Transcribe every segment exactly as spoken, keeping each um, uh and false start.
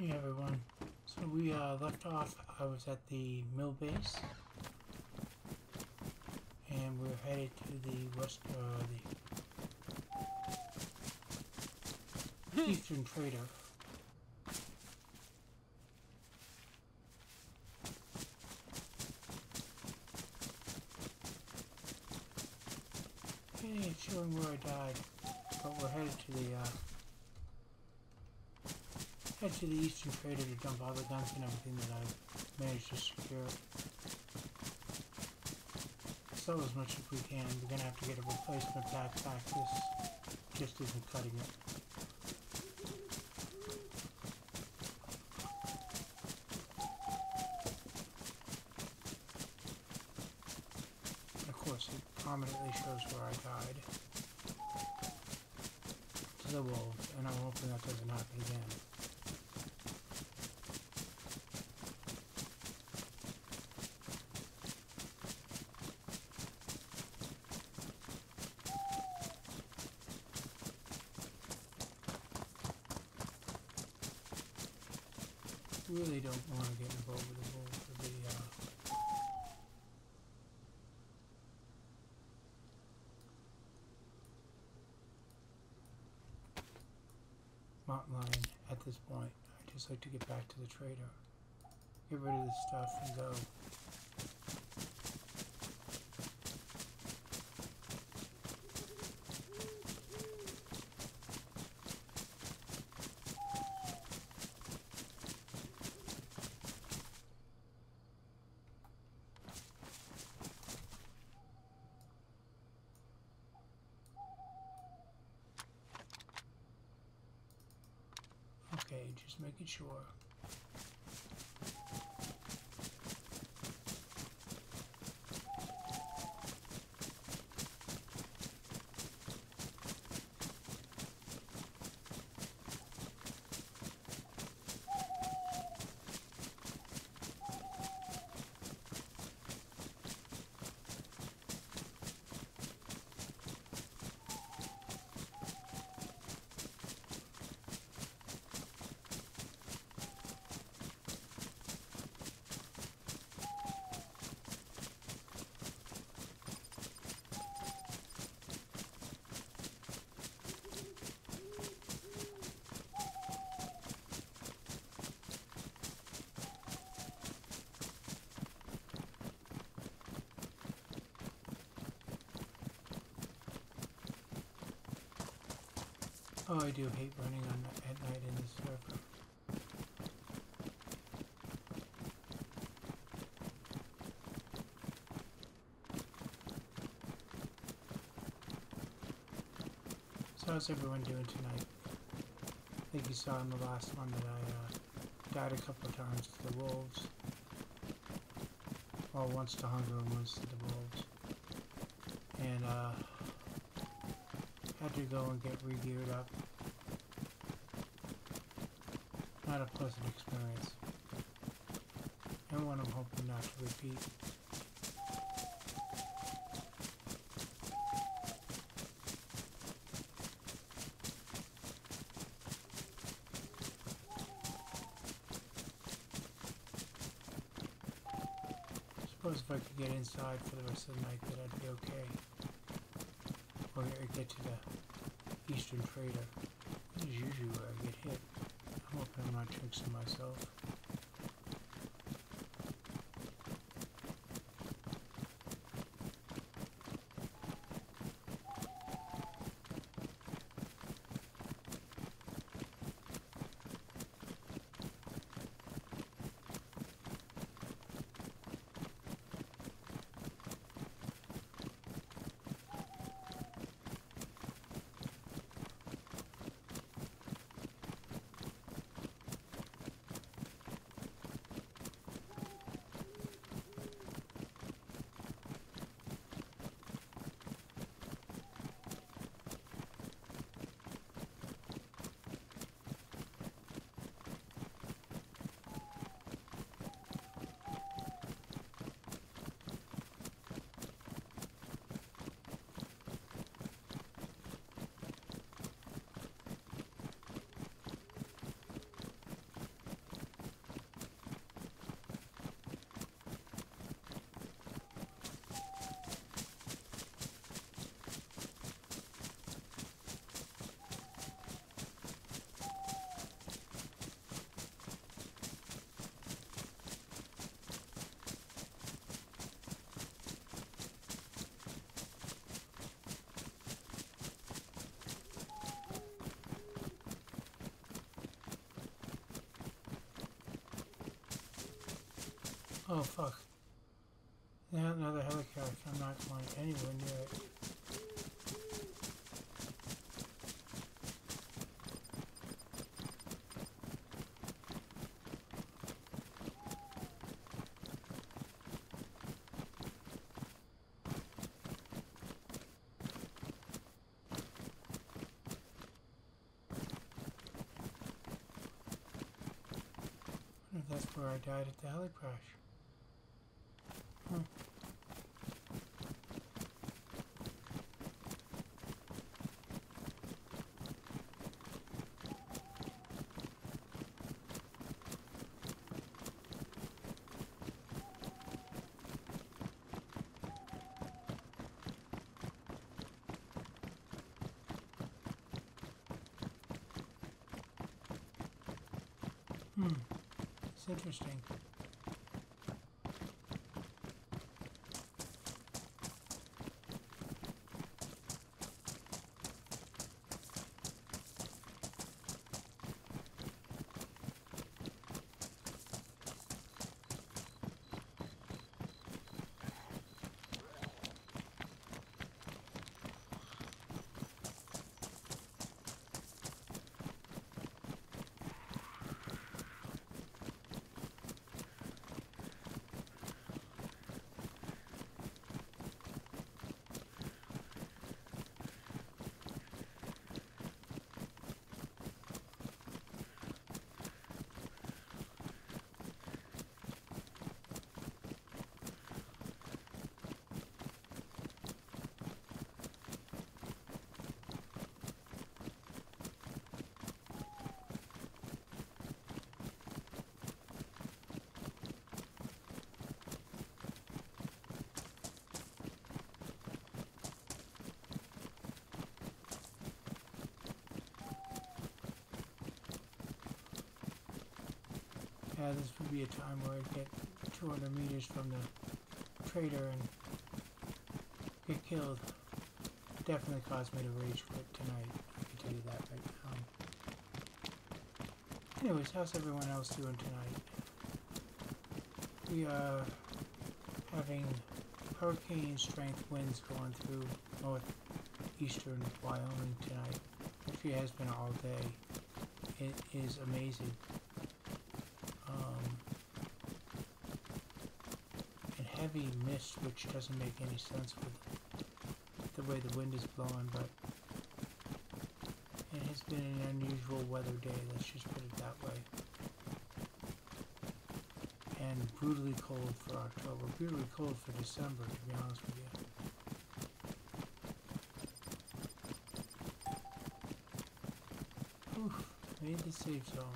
Hey everyone, so we uh, left off. I was at the mill base and we're headed to the west, uh, the Eastern Trader. Hey, it's showing where I died, but we're headed to the uh, head to the Eastern Trader to dump all the guns and everything that I've managed to secure. Sell as much as we can. We're going to have to get a replacement backpack. This just isn't cutting it. Of course, it prominently shows where I died. To the wolf, and I'm hoping that doesn't happen again. Really don't want to get involved with the wolf for the uh, mountain lion at this point. I just like to get back to the trader, get rid of this stuff and go. Just making sure. Oh, I do hate running on at night in this server. So how's everyone doing tonight? I think you saw in the last one that I uh, died a couple of times to the wolves. Well, once to hunger and once to the wolves. And uh... had to go and get re-geared up. Not a pleasant experience. And one I'm hoping not to repeat. Suppose if I could get inside for the rest of the night, that I'd be okay. Or get to the Eastern Trader. This is usually where I get hit. I'm hoping I'm not tricksing myself. Oh fuck. Yeah, another helicopter. I'm not going anywhere near it. That's where I died at the heli crash. Huh. Hmm. Interesting. Yeah, this would be a time where I'd get two hundred meters from the trader and get killed. Definitely caused me to rage quit tonight, I can tell you that right now. Anyways, how's everyone else doing tonight? We are having hurricane strength winds going through northeastern Wyoming tonight. Actually, it has been all day. It is amazing. Heavy mist, which doesn't make any sense with the way the wind is blowing, but it has been an unusual weather day, let's just put it that way. And brutally cold for October, brutally cold for December, to be honest with you. Oof, made the safe zone.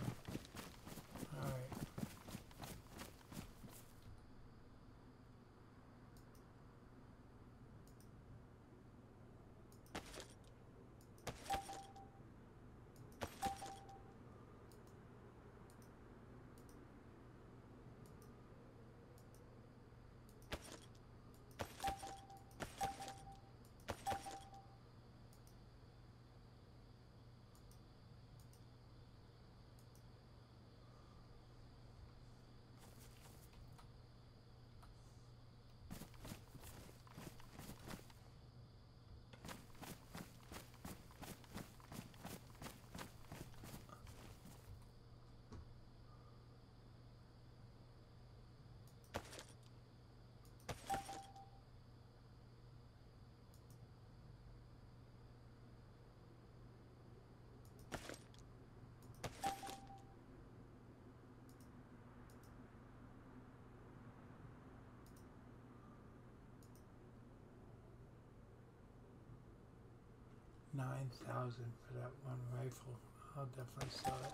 Nine thousand for that one rifle. I'll definitely sell it.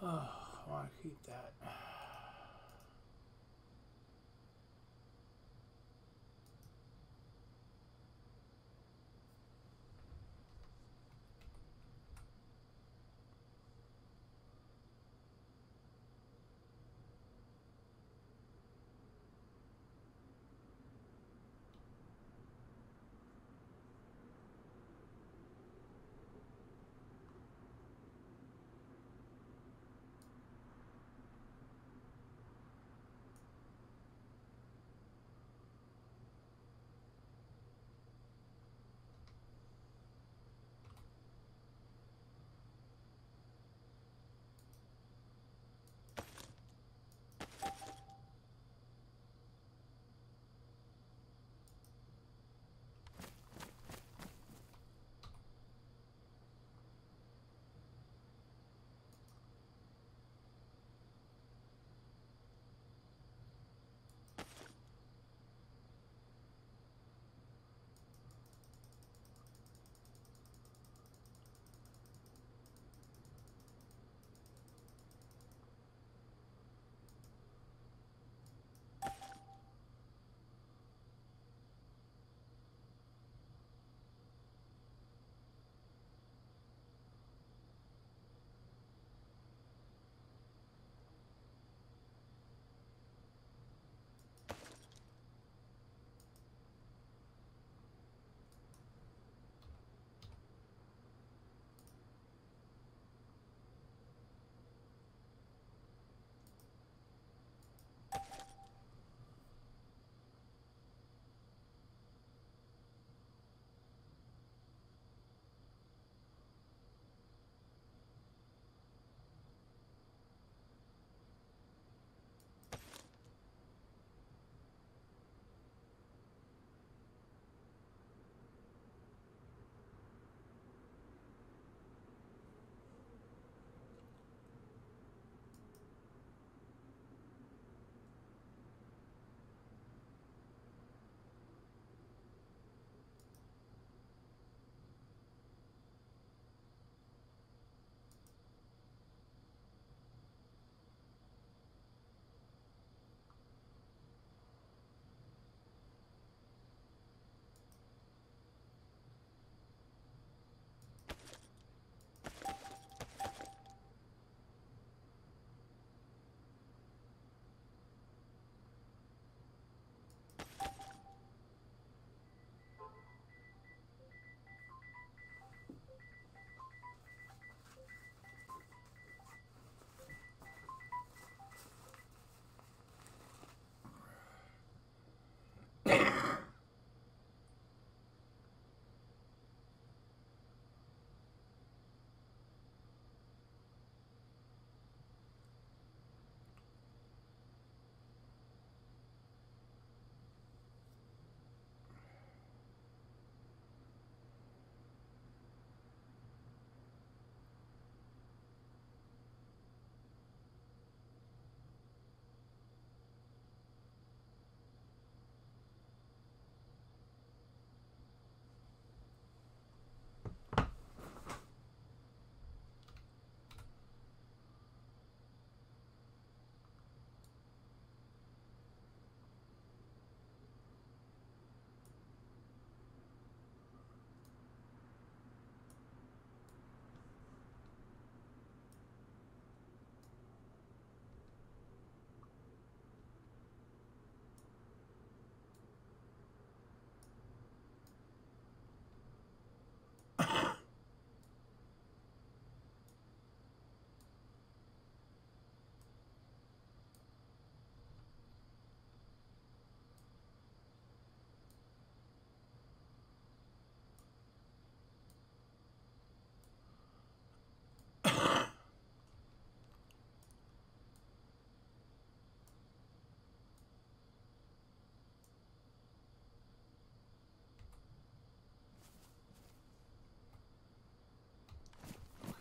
Oh, I want to keep that.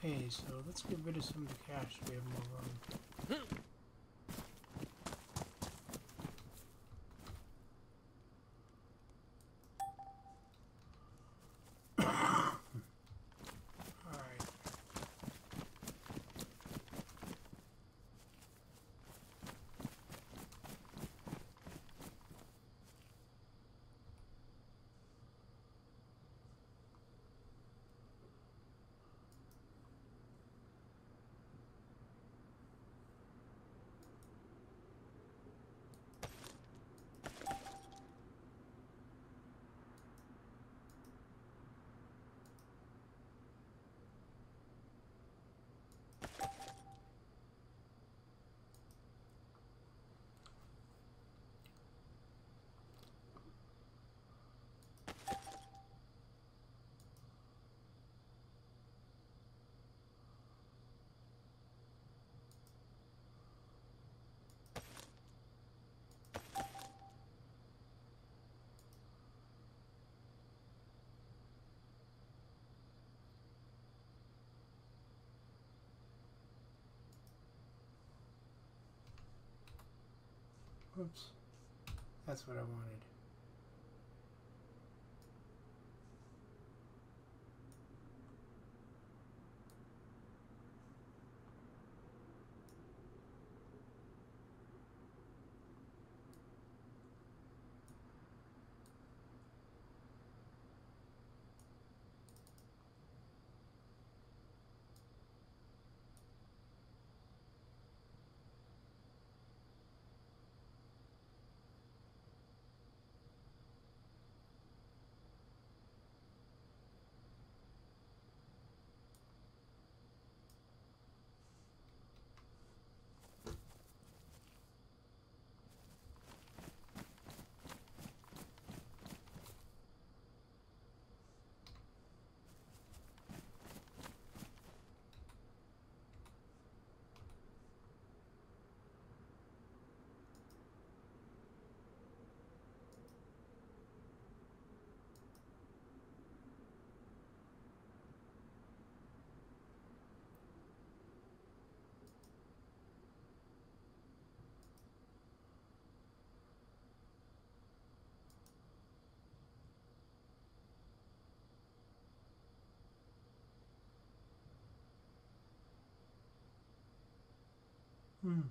Okay, so let's get rid of some of the cash we have more room. Alright. Whoops. That's what I wanted. Hmm.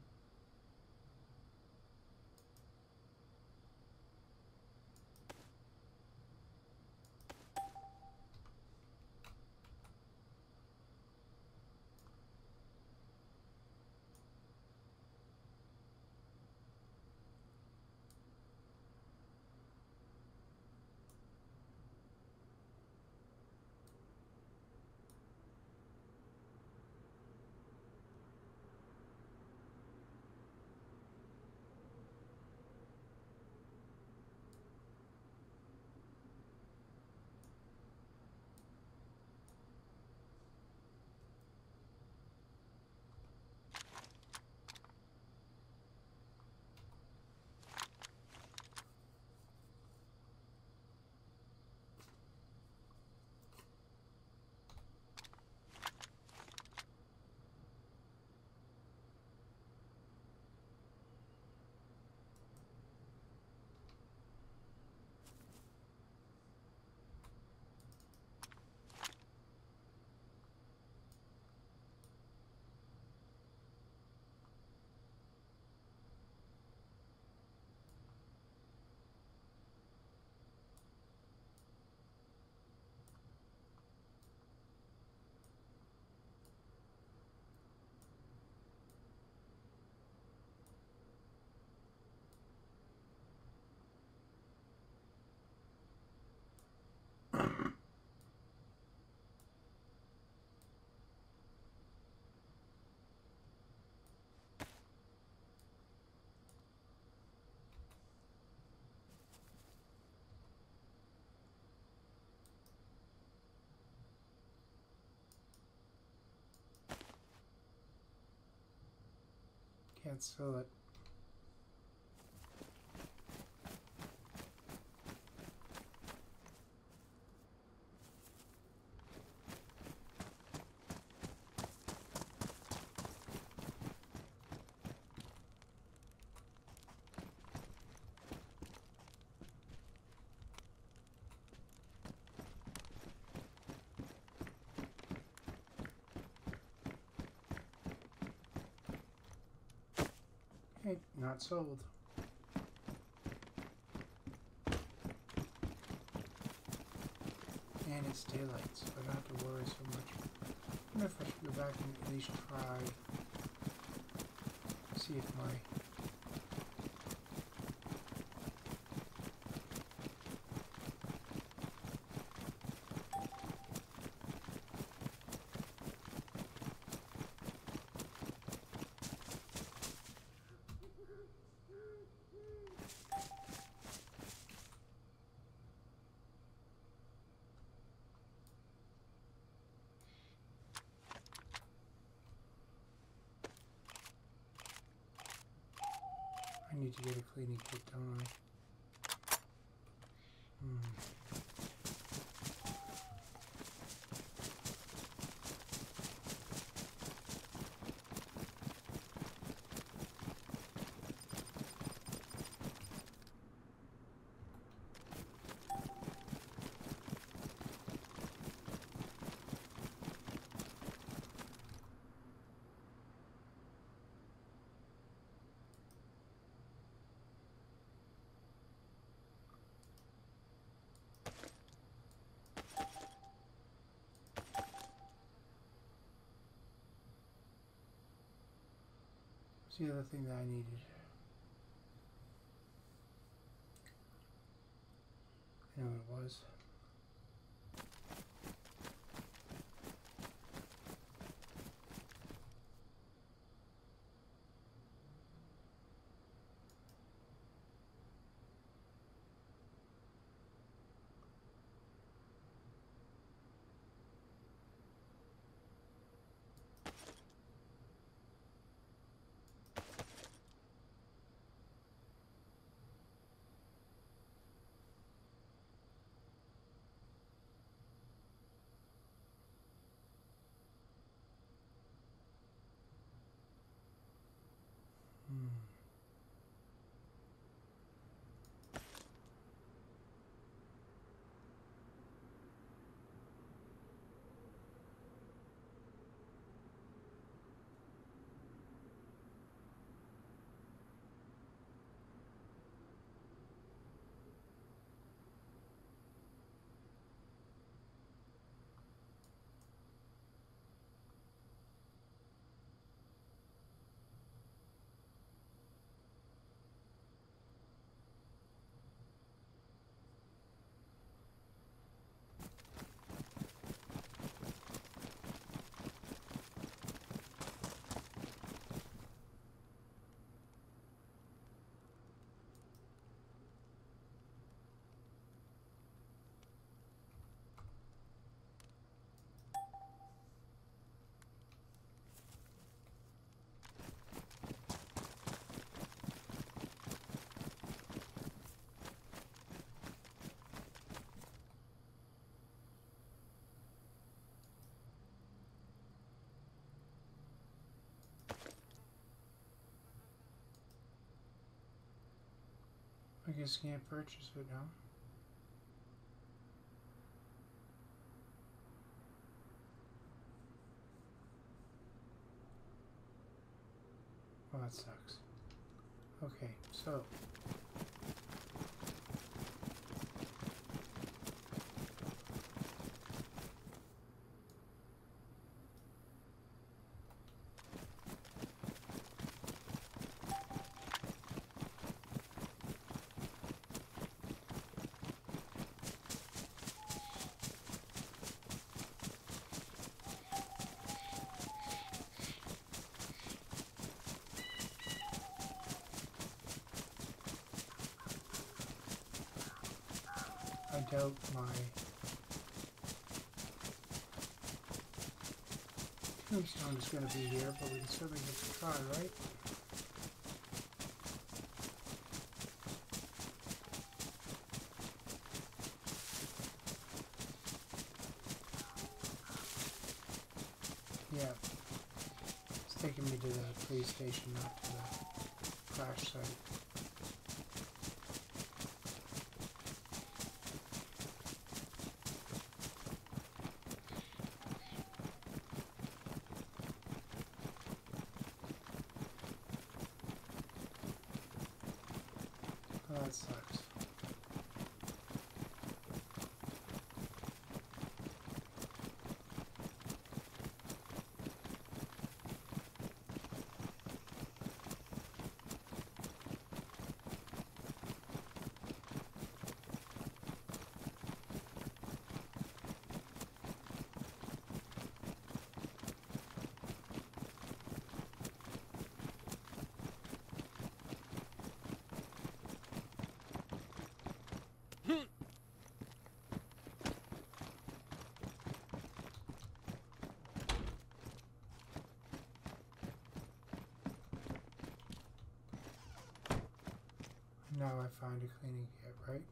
Cancel it. Okay, not sold. And it's daylight, so I don't have to worry so much. I wonder if I should go back and at least try, see if my need to get a cleaning kit, don't I? Hmm. What's the other thing that I needed? I know what it was. I guess you can't purchase it now. Well, that sucks. Okay, so. Doubt my tombstone is going to be here, but we can certainly get to try, right? Yeah, it's taking me to the police station, not to the crash site. Now I find a cleaning kit, right?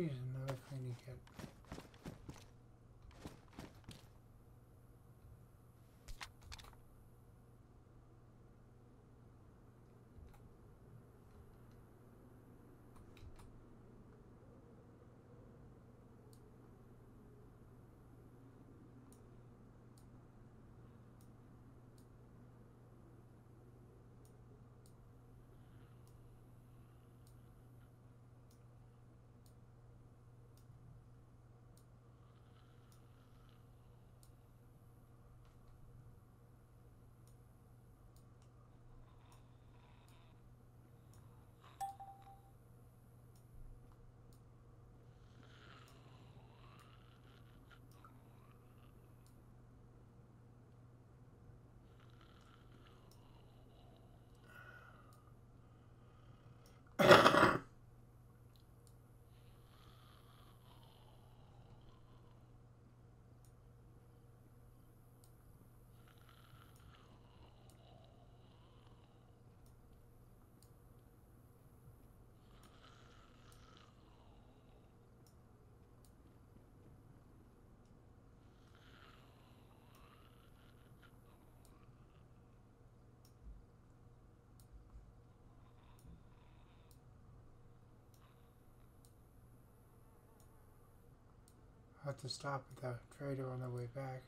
Here's another tiny cat. Have to stop at the trader on the way back.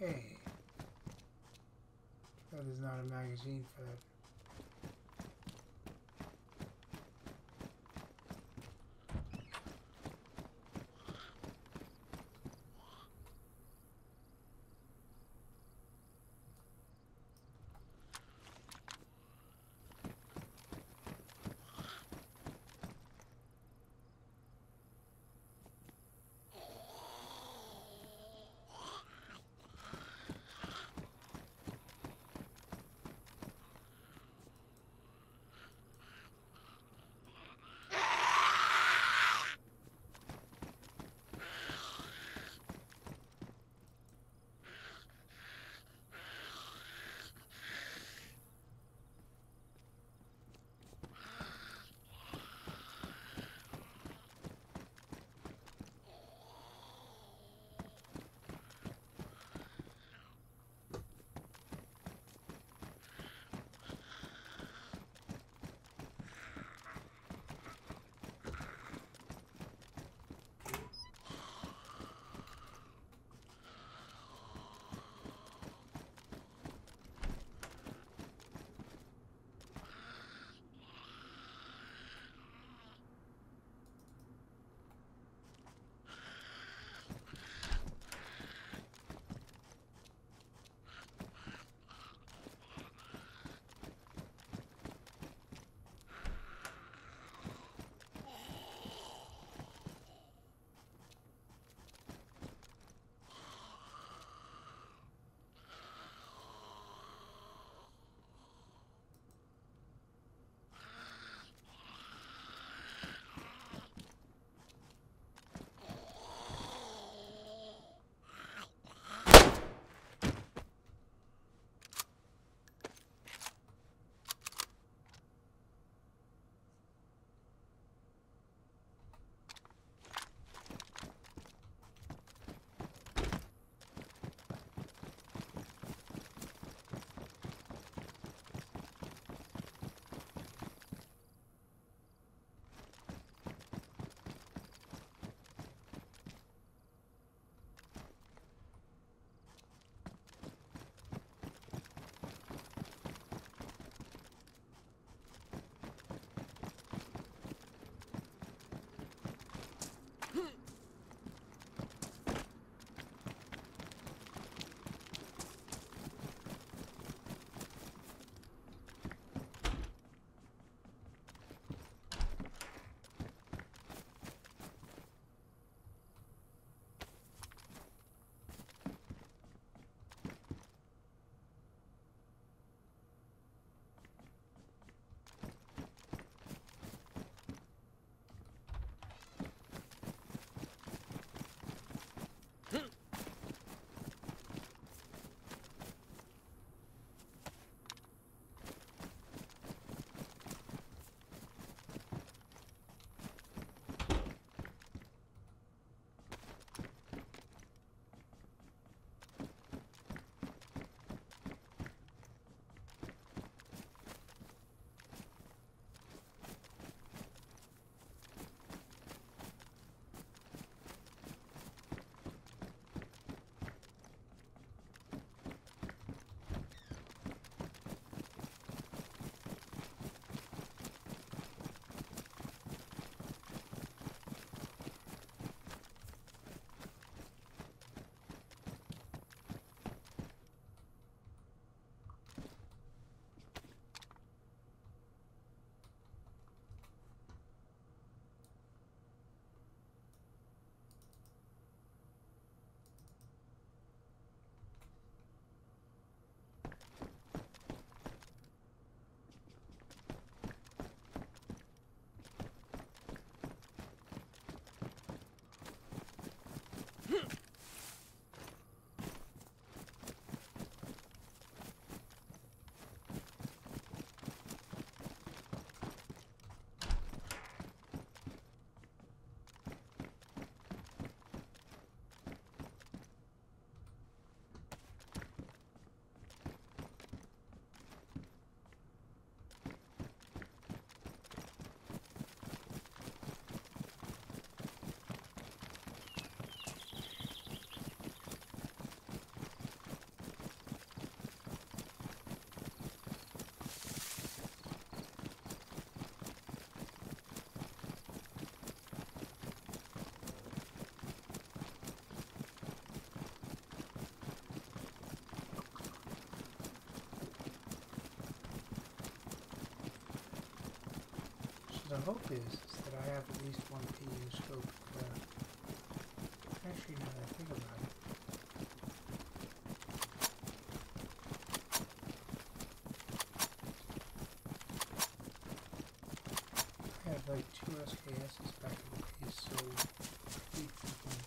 Hey. That is not a magazine for that. hope is, is that I have at least one P U scope. Uh, actually, now that I think about it. I have like two S K S's back in the case, so I keep thinking.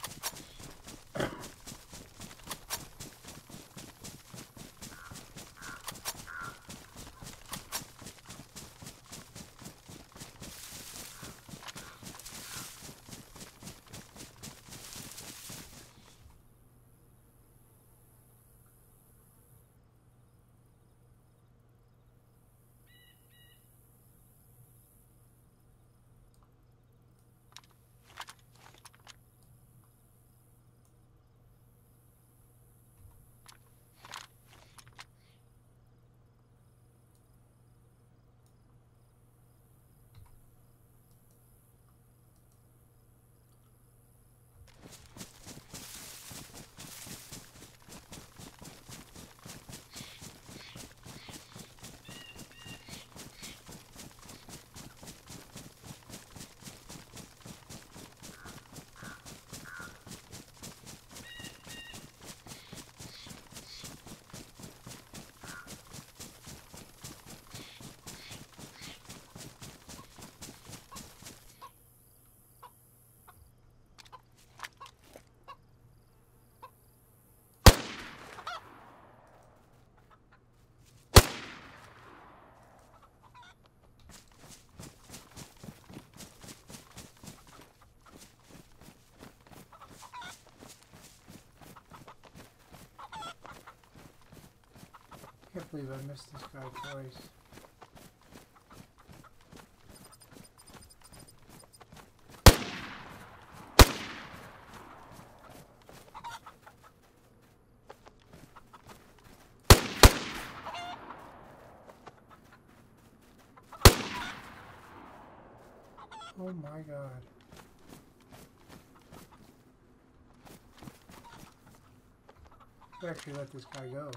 I can't believe I missed this guy twice. Oh my god. I actually let this guy go.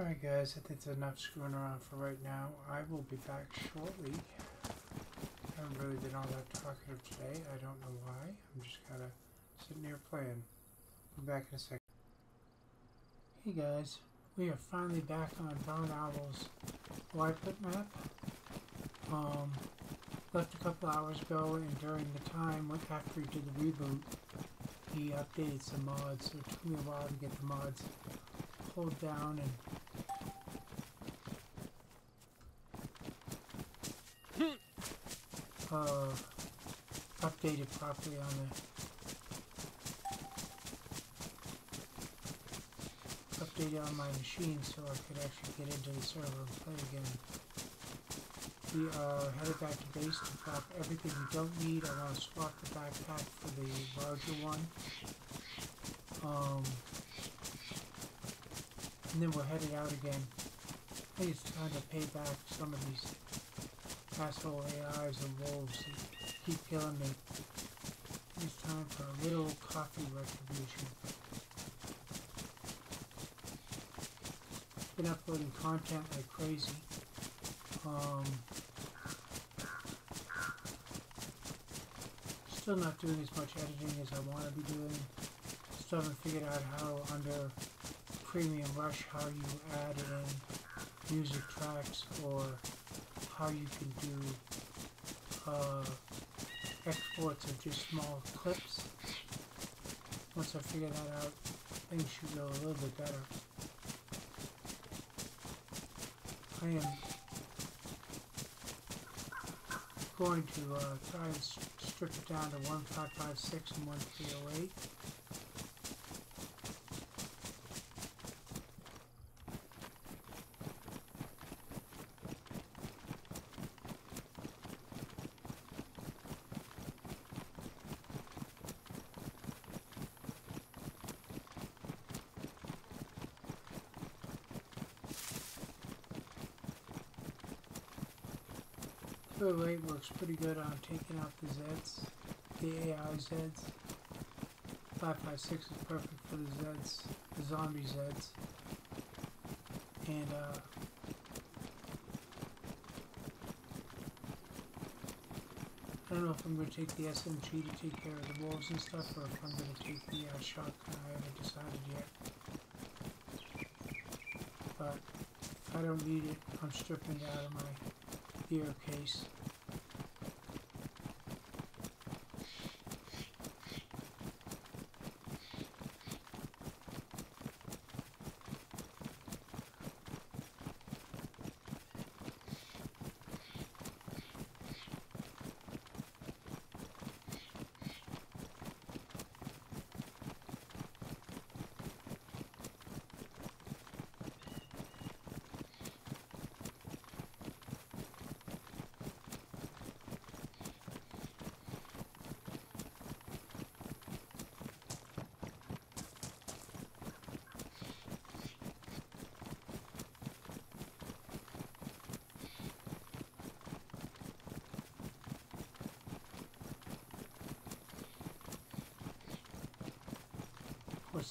Alright guys, I think that's enough screwing around for right now. I will be back shortly. I haven't really been all that talkative today. I don't know why. I'm just kind of sitting here playing. I'll be back in a second. Hey guys, we are finally back on BarnOwl's Yiprit Map. Um, left a couple hours ago, and during the time after he did the reboot, he updated some mods. So it took me a while to get the mods pulled down and Uh, updated properly on the updated on my machine so I could actually get into the server and play again. We are headed back to base to drop everything we don't need. I want to swap the backpack for the larger one. Um, and then we're headed out again. I think it's time to pay back some of these asshole A Is and wolves that keep killing me. It's time for a little coffee retribution. Been uploading content like crazy. Um, still not doing as much editing as I want to be doing. Still haven't figured out how under Premium Rush how you add in music tracks or how you can do uh, exports of just small clips. Once I figure that out, things should go a little bit better. I am going to uh, try and strip it down to one five five six and one three oh eight. two oh eight works pretty good on taking out the Zeds, the A I Zeds. five five six is perfect for the Zeds, the zombie Zeds. And uh, I don't know if I'm going to take the S M G to take care of the wolves and stuff, or if I'm going to take the uh, shotgun. I haven't decided yet. But if I don't need it, I'm stripping it out of my gear case.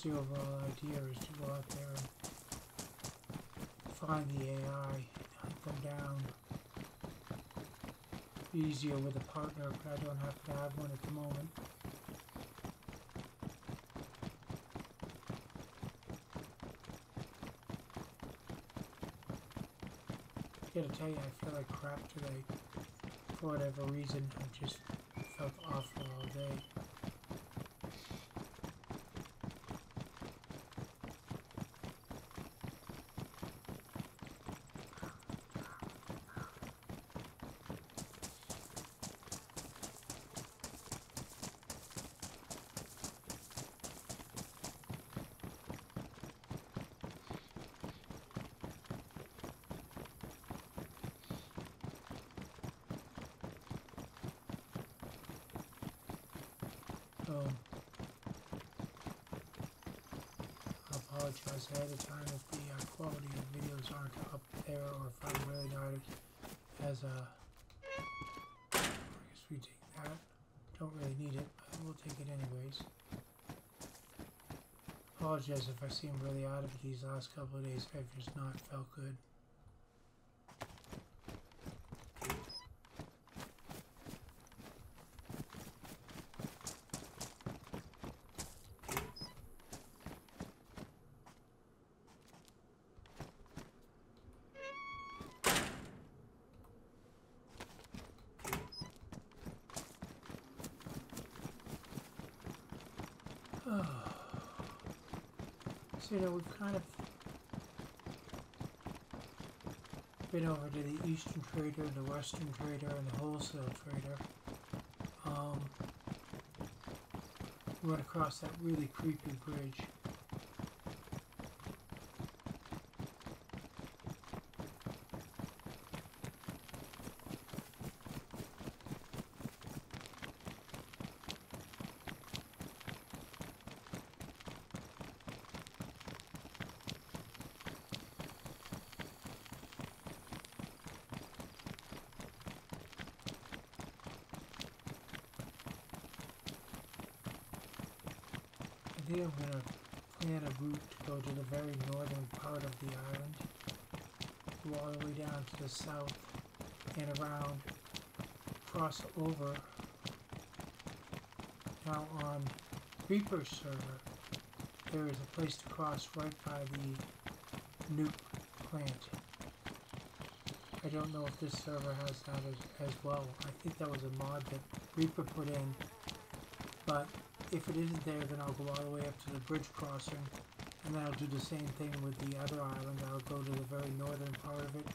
The overall idea is to go out there and find the A I, hunt them down. Easier with a partner, but I don't have to have one at the moment. I gotta tell you, I feel like crap today. For whatever reason, I just felt awful all day. Um, I apologize ahead of time if the uh, quality of the videos aren't up there, or if I'm really not as a. I guess we take that. Don't really need it, but we'll take it anyways. Apologize if I seem really out of it these last couple of days. I've just not felt good. So, you know, we've kind of been over to the Eastern Trader, and the Western Trader, and the Wholesale Trader. Um, we went across that really creepy bridge. I think I'm going to plan a route to go to the very northern part of the island, go all the way down to the south and around, cross over now on Reaper's server. There is a place to cross right by the nuke plant. I don't know if this server has that as, as well. I think that was a mod that Reaper put in, but if it isn't there, then I'll go all the way up to the bridge crossing, and then I'll do the same thing with the other island. I'll go to the very northern part of it,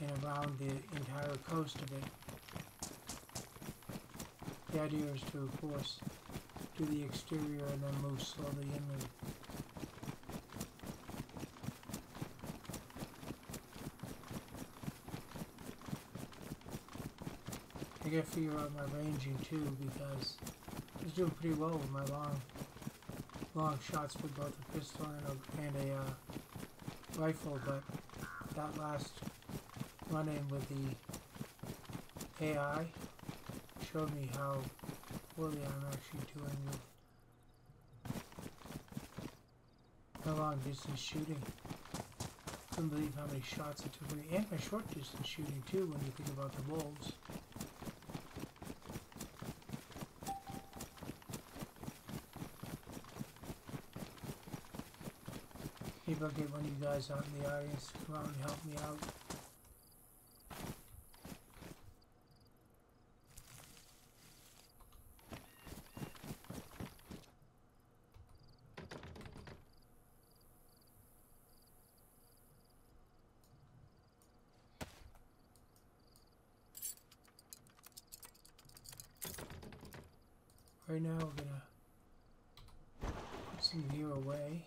and around the entire coast of it. The idea is to, of course, do the exterior and then move slowly inland. I gotta figure out my ranging too, because I was doing pretty well with my long, long shots with both a pistol and a, and a uh, rifle, but that last run-in with the A I showed me how poorly I'm actually doing with my long-distance shooting. I couldn't believe how many shots it took me, and my short-distance shooting too, when you think about the wolves. Maybe I'll get one of you guys out in the audience to come out and help me out. Right now we're going to put some gear away.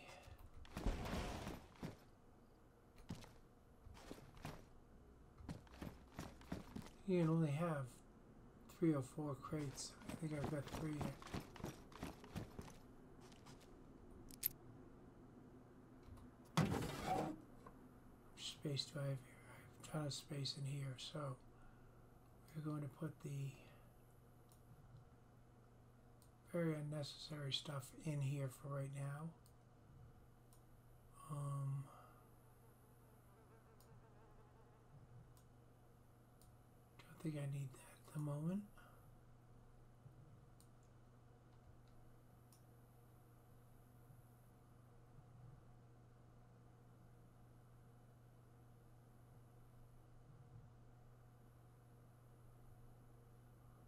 You can only have three or four crates. I think I've got three here. How much space do I have here? I have a ton of space in here, so we're going to put the very unnecessary stuff in here for right now. Um, I think I need that at the moment.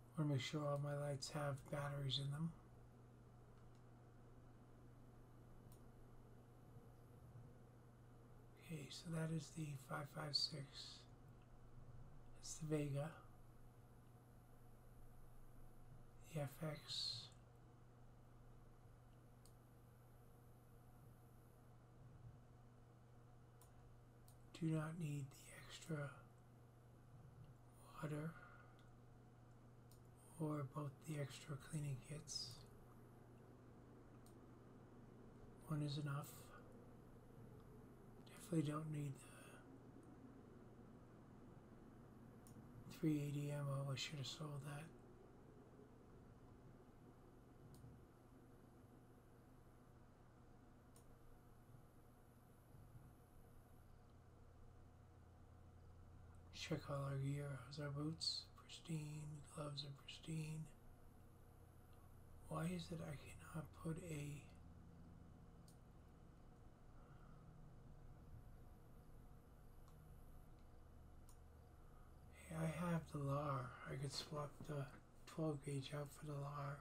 I want to make sure all my lights have batteries in them. Okay, so that is the five five six. It's the Vega. The F X. Do not need the extra water or both the extra cleaning kits. One is enough. Definitely don't need the three eighty ammo. I should have sold that. check all our gear. How's our boots? Pristine. Gloves are pristine. Why is it I cannot put a... Hey, I have the L A R. I could swap the twelve gauge out for the L A R.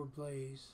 Or Blaze.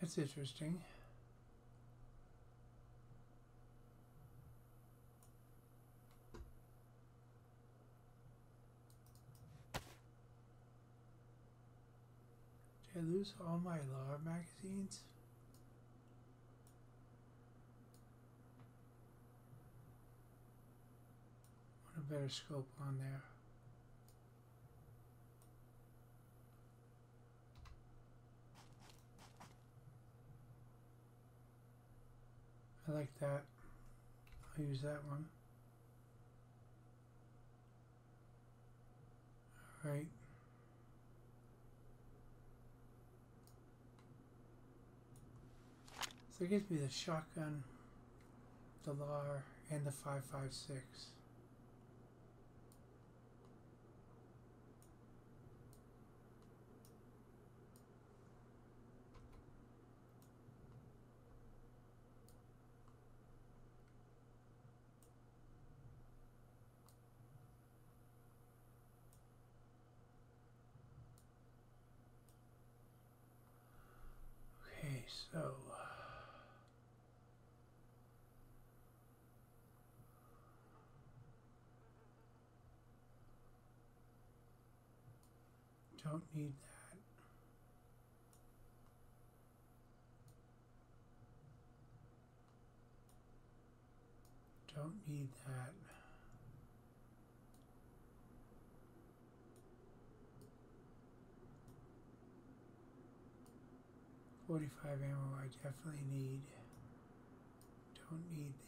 That's interesting. Did I lose all my L A R magazines? Put a better scope on there. I like that. I'll use that one. All right. So it gives me the shotgun, the L A R, and the five five six. So, don't need that. Don't need that. forty-five ammo I definitely need. Don't need the...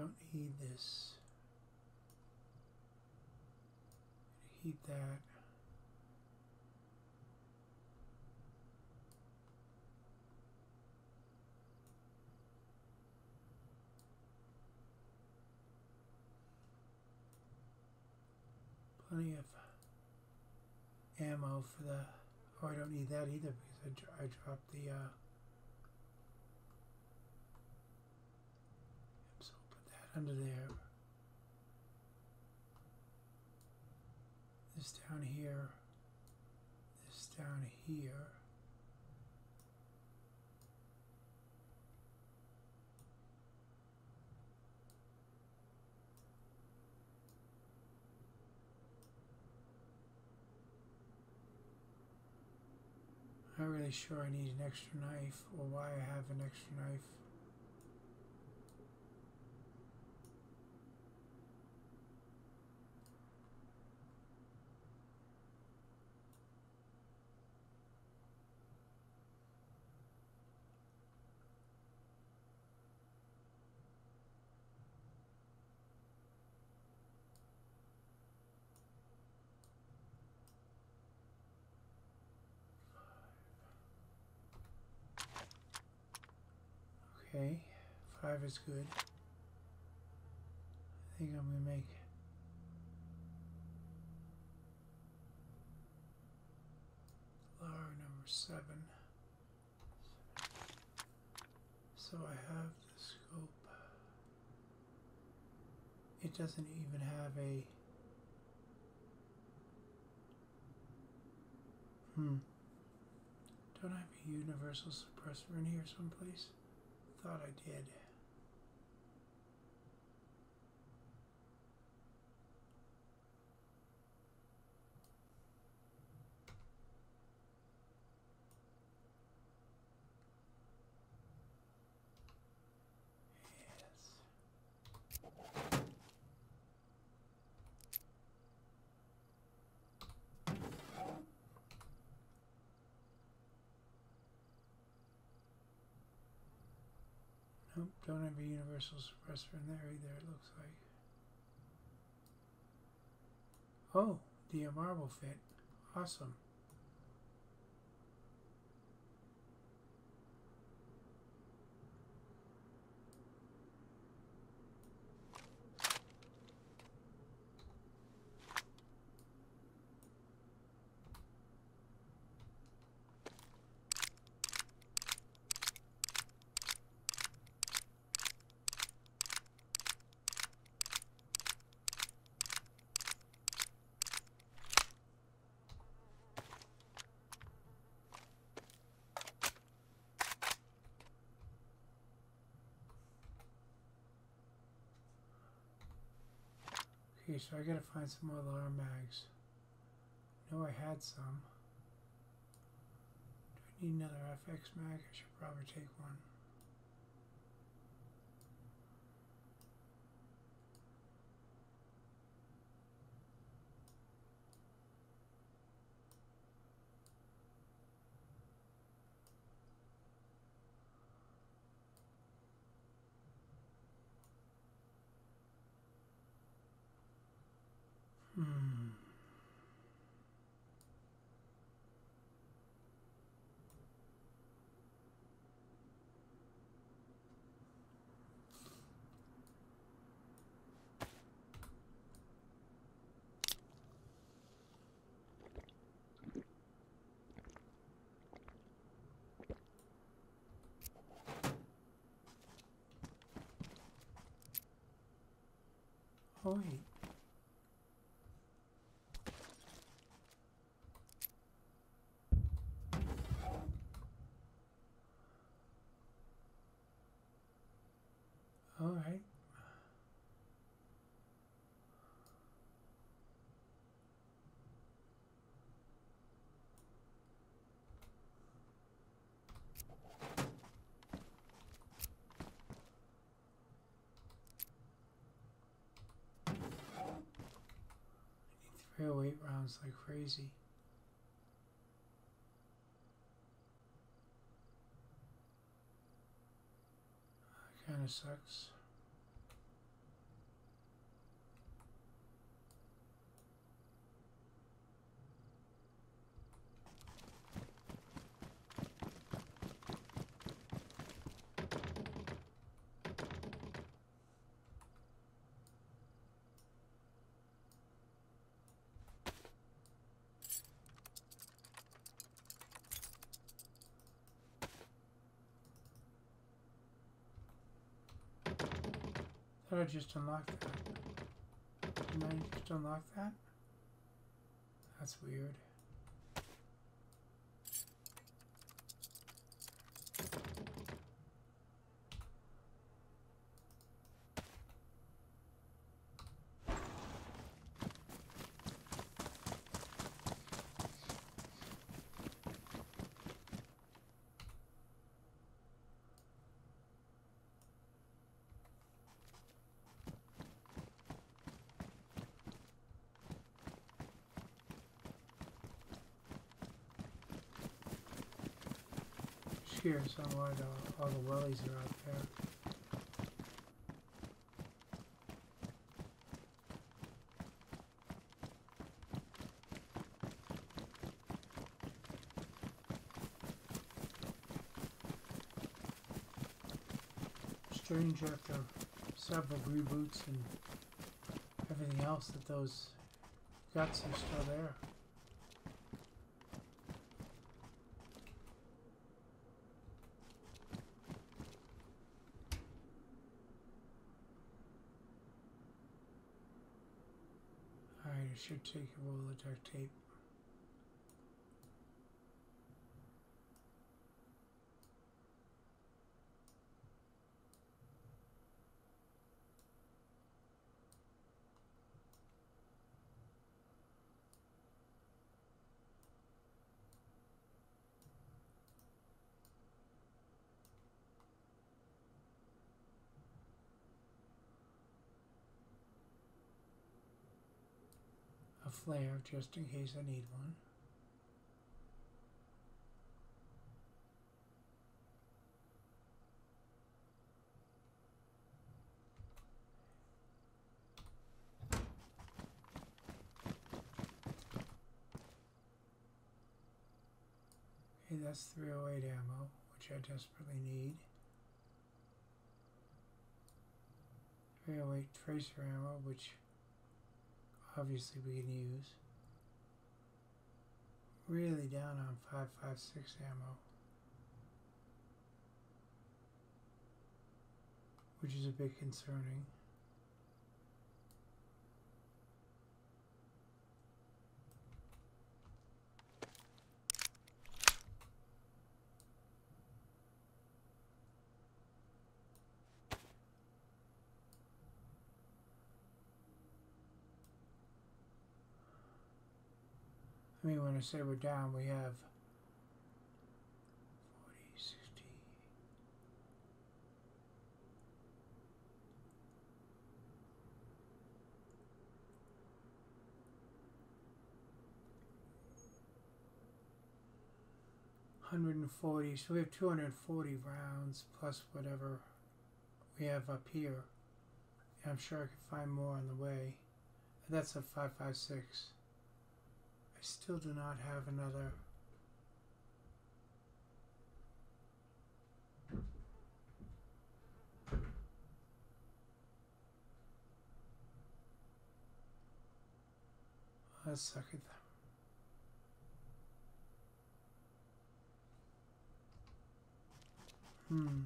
Don't need this. Heat that. Plenty of ammo for the... Oh, I don't need that either because I, dro I dropped the... Uh, so I'll put that under there. This down here. This down here. I'm not really sure I need an extra knife or why I have an extra knife. Okay, five is good. I think I'm gonna make L A R number seven. So I have the scope it doesn't even have a hmm don't I have a universal suppressor in here someplace? Thought I did. Nope, don't have a universal suppressor in there either, it looks like. Oh, D M R will fit. Awesome. Okay, so I gotta find some more L A R mags. I know I had some. Do I need another F X mag? I should probably take one. Oh, wait. All right. three oh eight rounds like crazy. That kind of sucks. Did I just unlock that? Did I just unlock that? That's weird. Curious on why all the wellies are out there. Strange after several reboots and everything else that those guts are still there. should take a roll of duct tape. Flare just in case I need one. Okay, that's three oh eight ammo, which I desperately need. three oh eight tracer ammo, which obviously we can use. Really down on five five six ammo, which is a bit concerning. I mean, when I say we're down, we have forty, sixty. one hundred forty, so we have two hundred forty rounds plus whatever we have up here. And I'm sure I could find more on the way. That's a five five six. I still do not have another I suck at them. Hmm.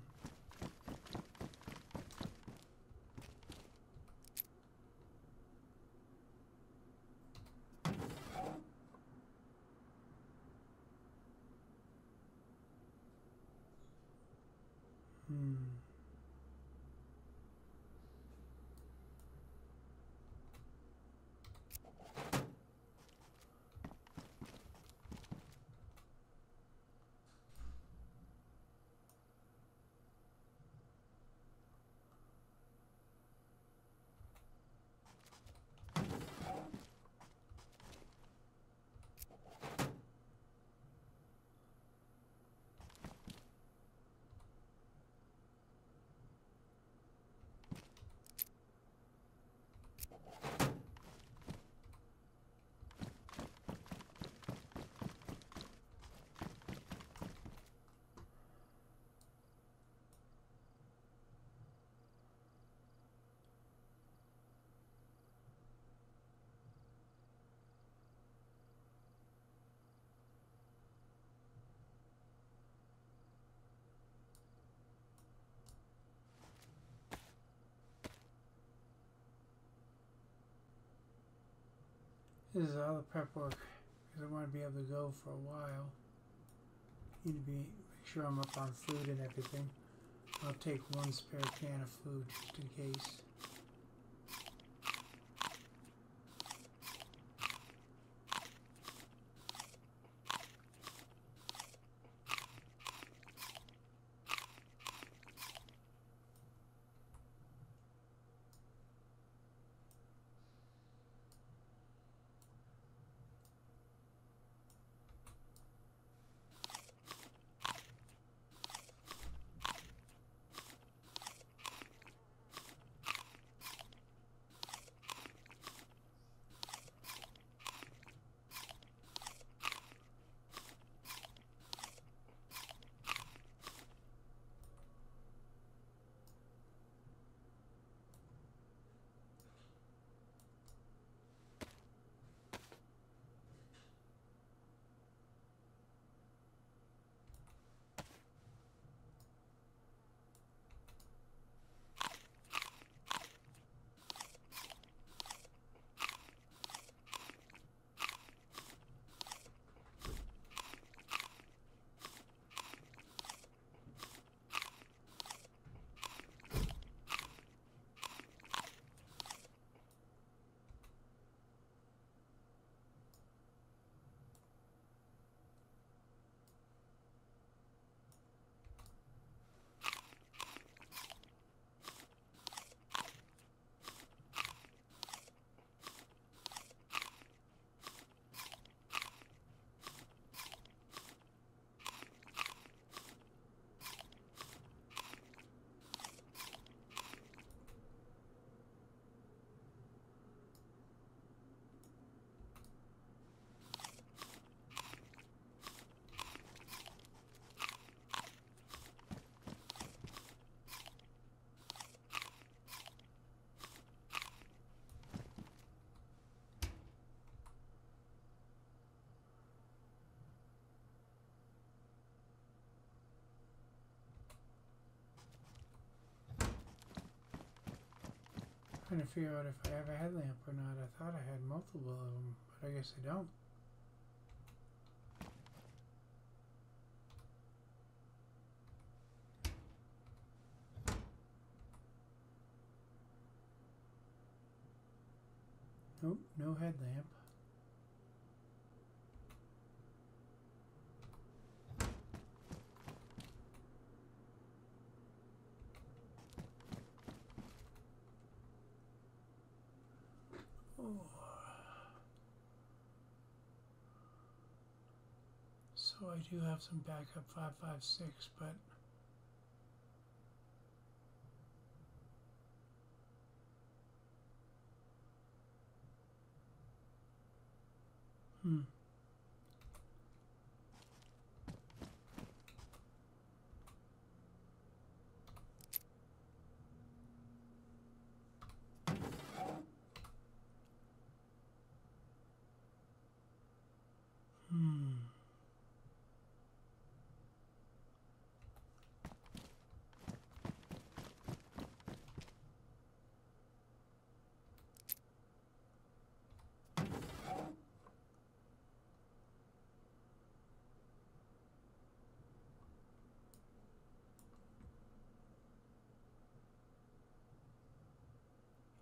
This is all the prep work, because I want to be able to go for a while. Need to be make sure I'm up on food and everything. I'll take one spare can of food just in case. Trying to figure out if I have a headlamp or not. I thought I had multiple of them, but I guess I don't. Nope, no headlamp. So I do have some backup five five six, but hmm.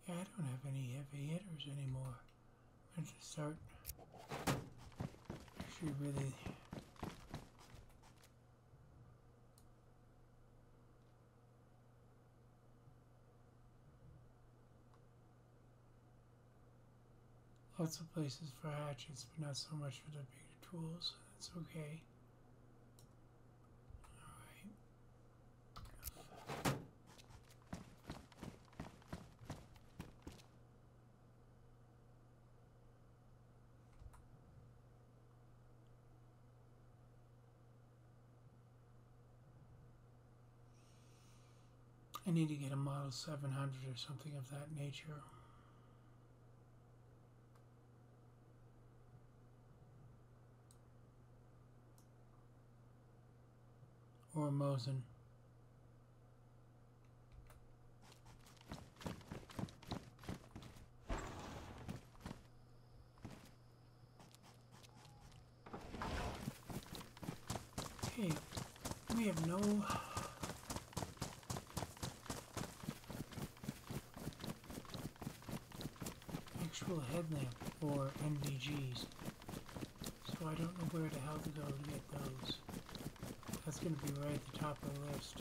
Yeah, I don't have any heavy hitters anymore. I should start actually really lots of places for hatchets, but not so much for the bigger tools. That's okay. I need to get a Model seven hundred or something of that nature. Or a Mosin. Hey, we have no... headlamp or M D Gs, so I don't know where the hell to go to get those. That's going to be right at the top of the list.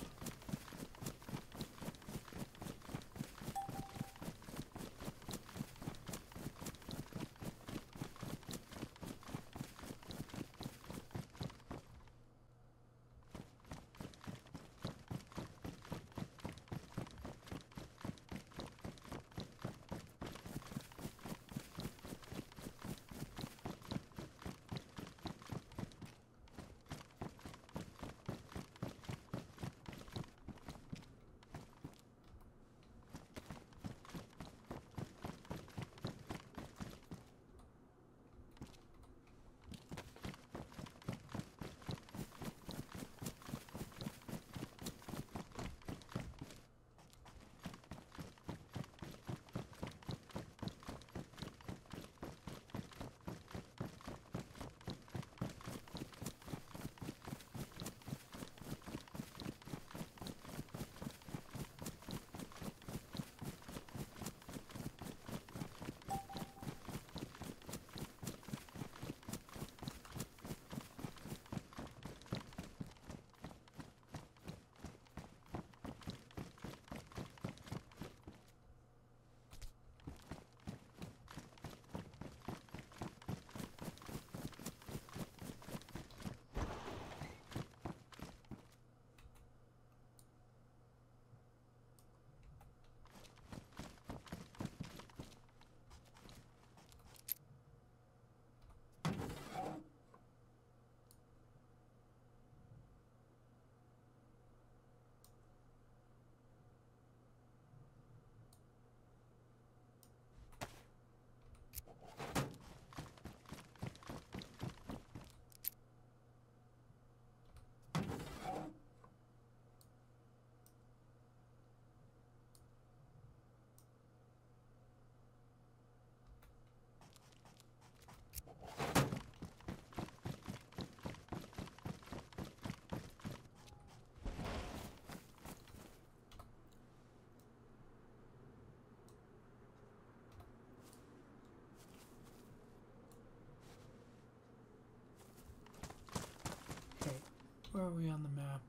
where are we on the map?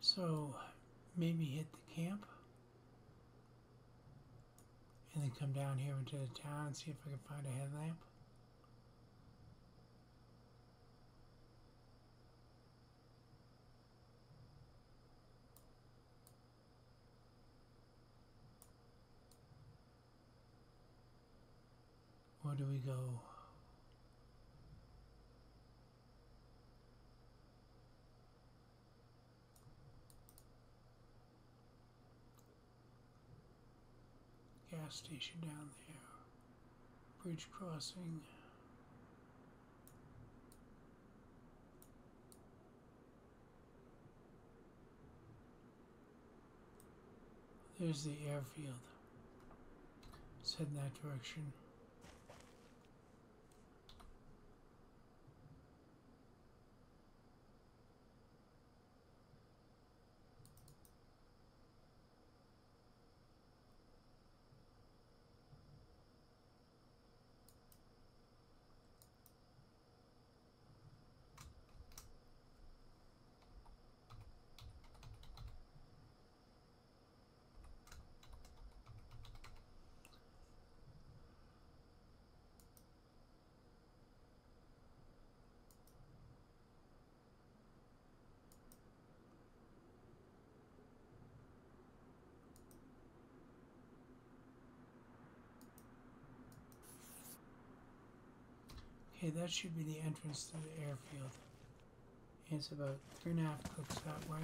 So maybe hit the camp and then come down here into the town and see if I can find a headlamp. Where do we go? Gas station down there. Bridge crossing. There's the airfield. Let's head in that direction. Okay, that should be the entrance to the airfield. It's about three and a half clicks that way.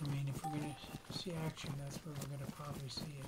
I mean, if we're going to see action, that's where we're going to probably see it.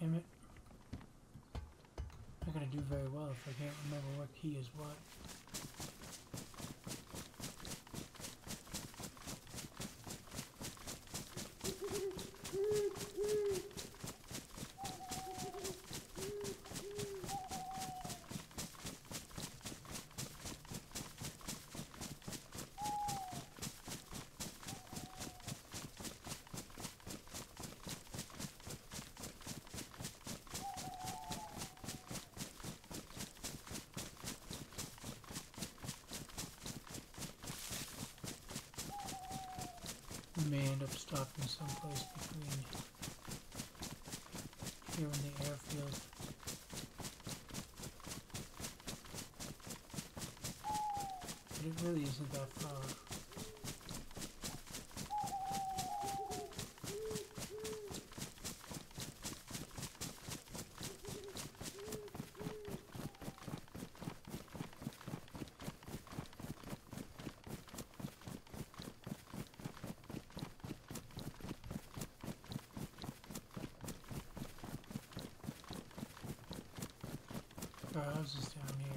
Damn it. I'm not going to do very well if I can't remember what key is what. We may end up stopping someplace between here and the airfield. But it really isn't that far. Our house is down here.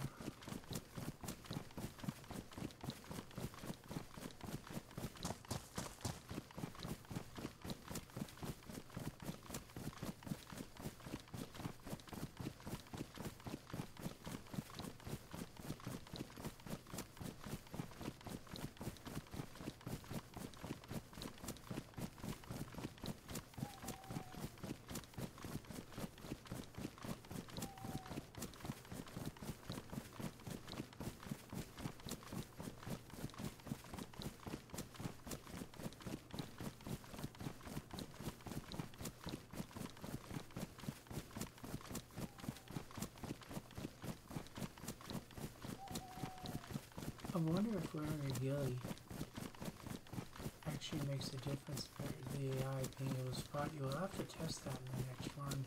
wonder if wearing a ghillie actually makes a difference for the A I being able to spot you. We'll have to test that in the next one.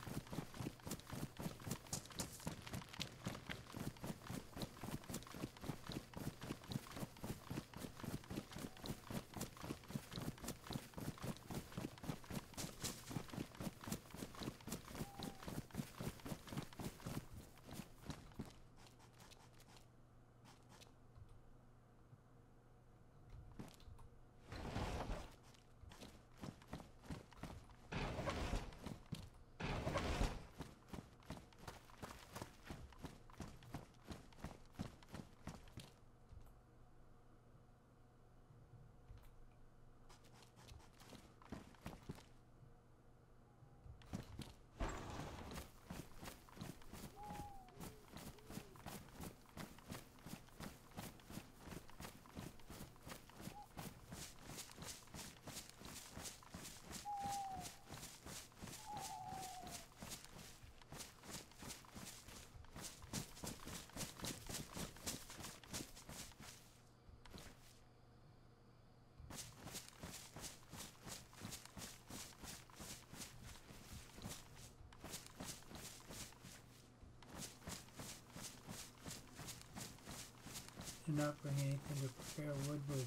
Do not bring anything to prepare wood with.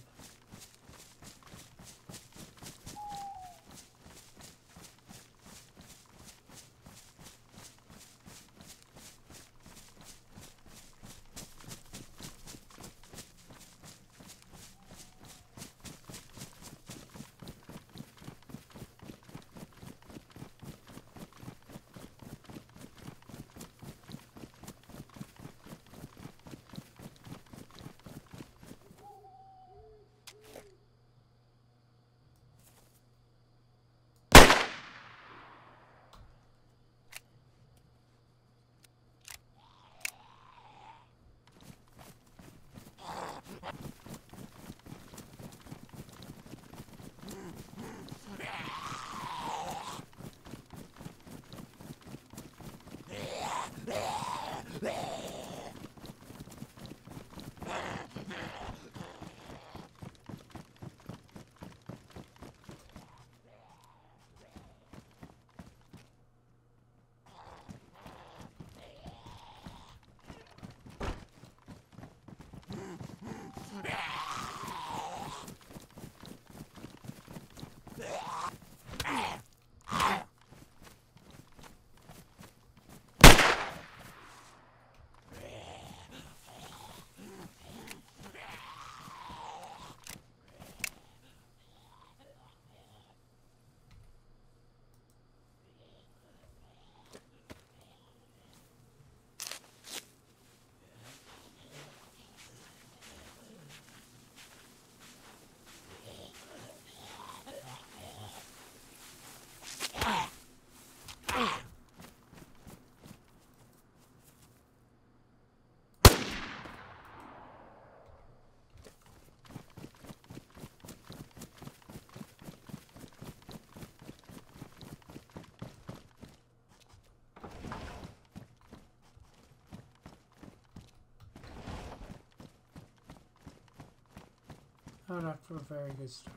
I'm not for a very good start.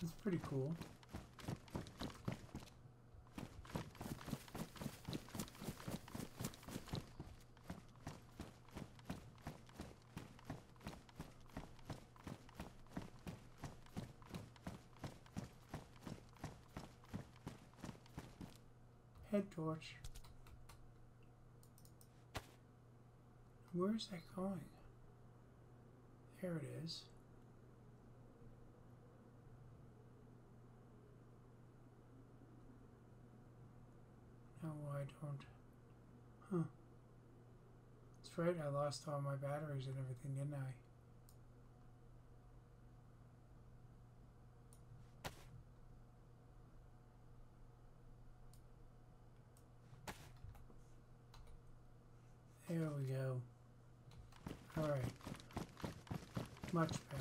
It's pretty cool. Head torch. Where is that going? There it is. No, I don't. Huh. That's right, I lost all my batteries and everything, didn't I? All right, much better.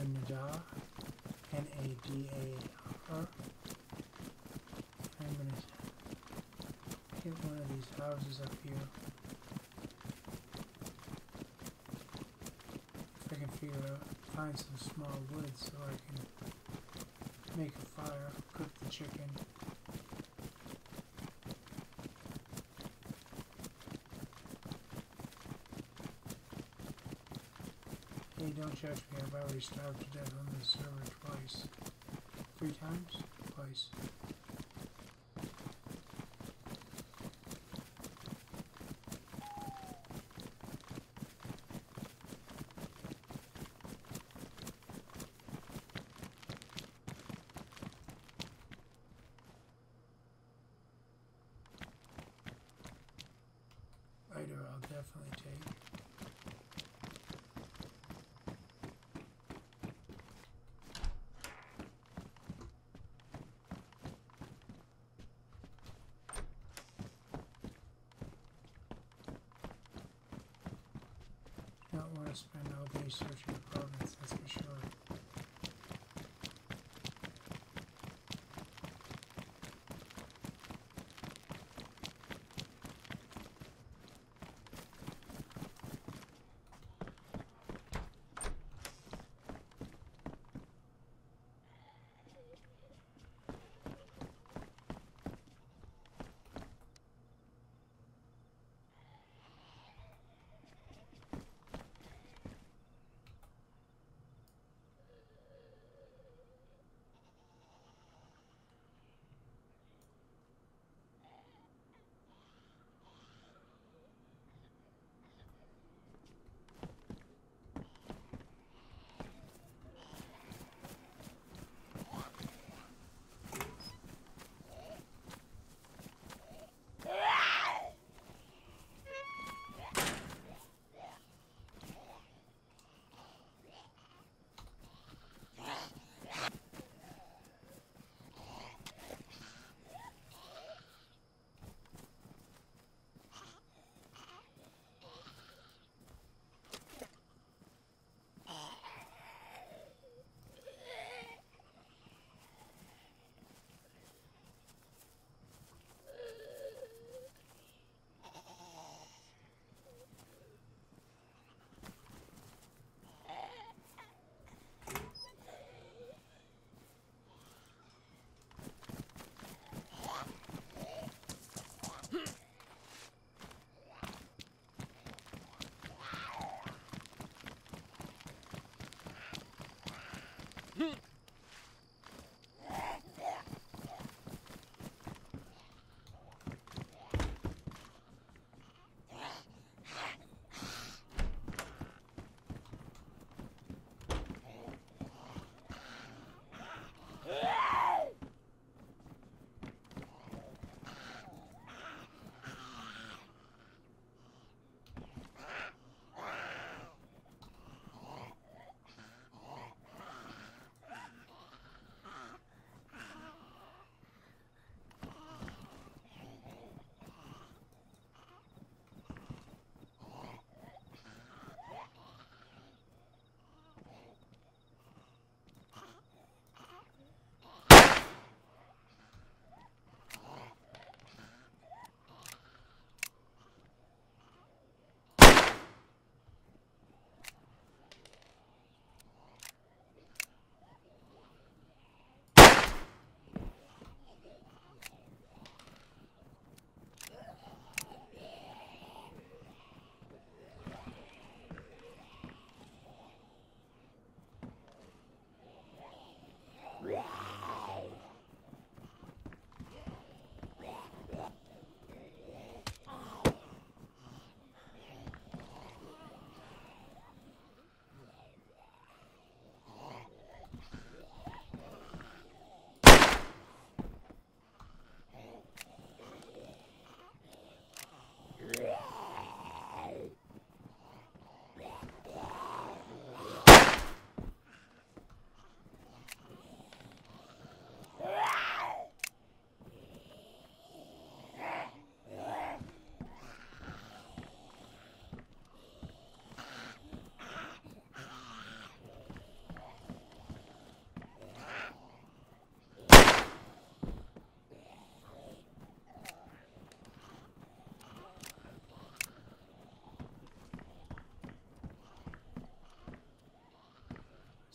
Nadar, N A D A R. I'm going to hit one of these houses up here. If I can figure out, find some small wood so I can make a fire, cook the chicken. Hey, don't judge me, I've already starved to death on this server twice. Three times? Twice. Later, I'll definitely take. Searching apartments, that's for sure.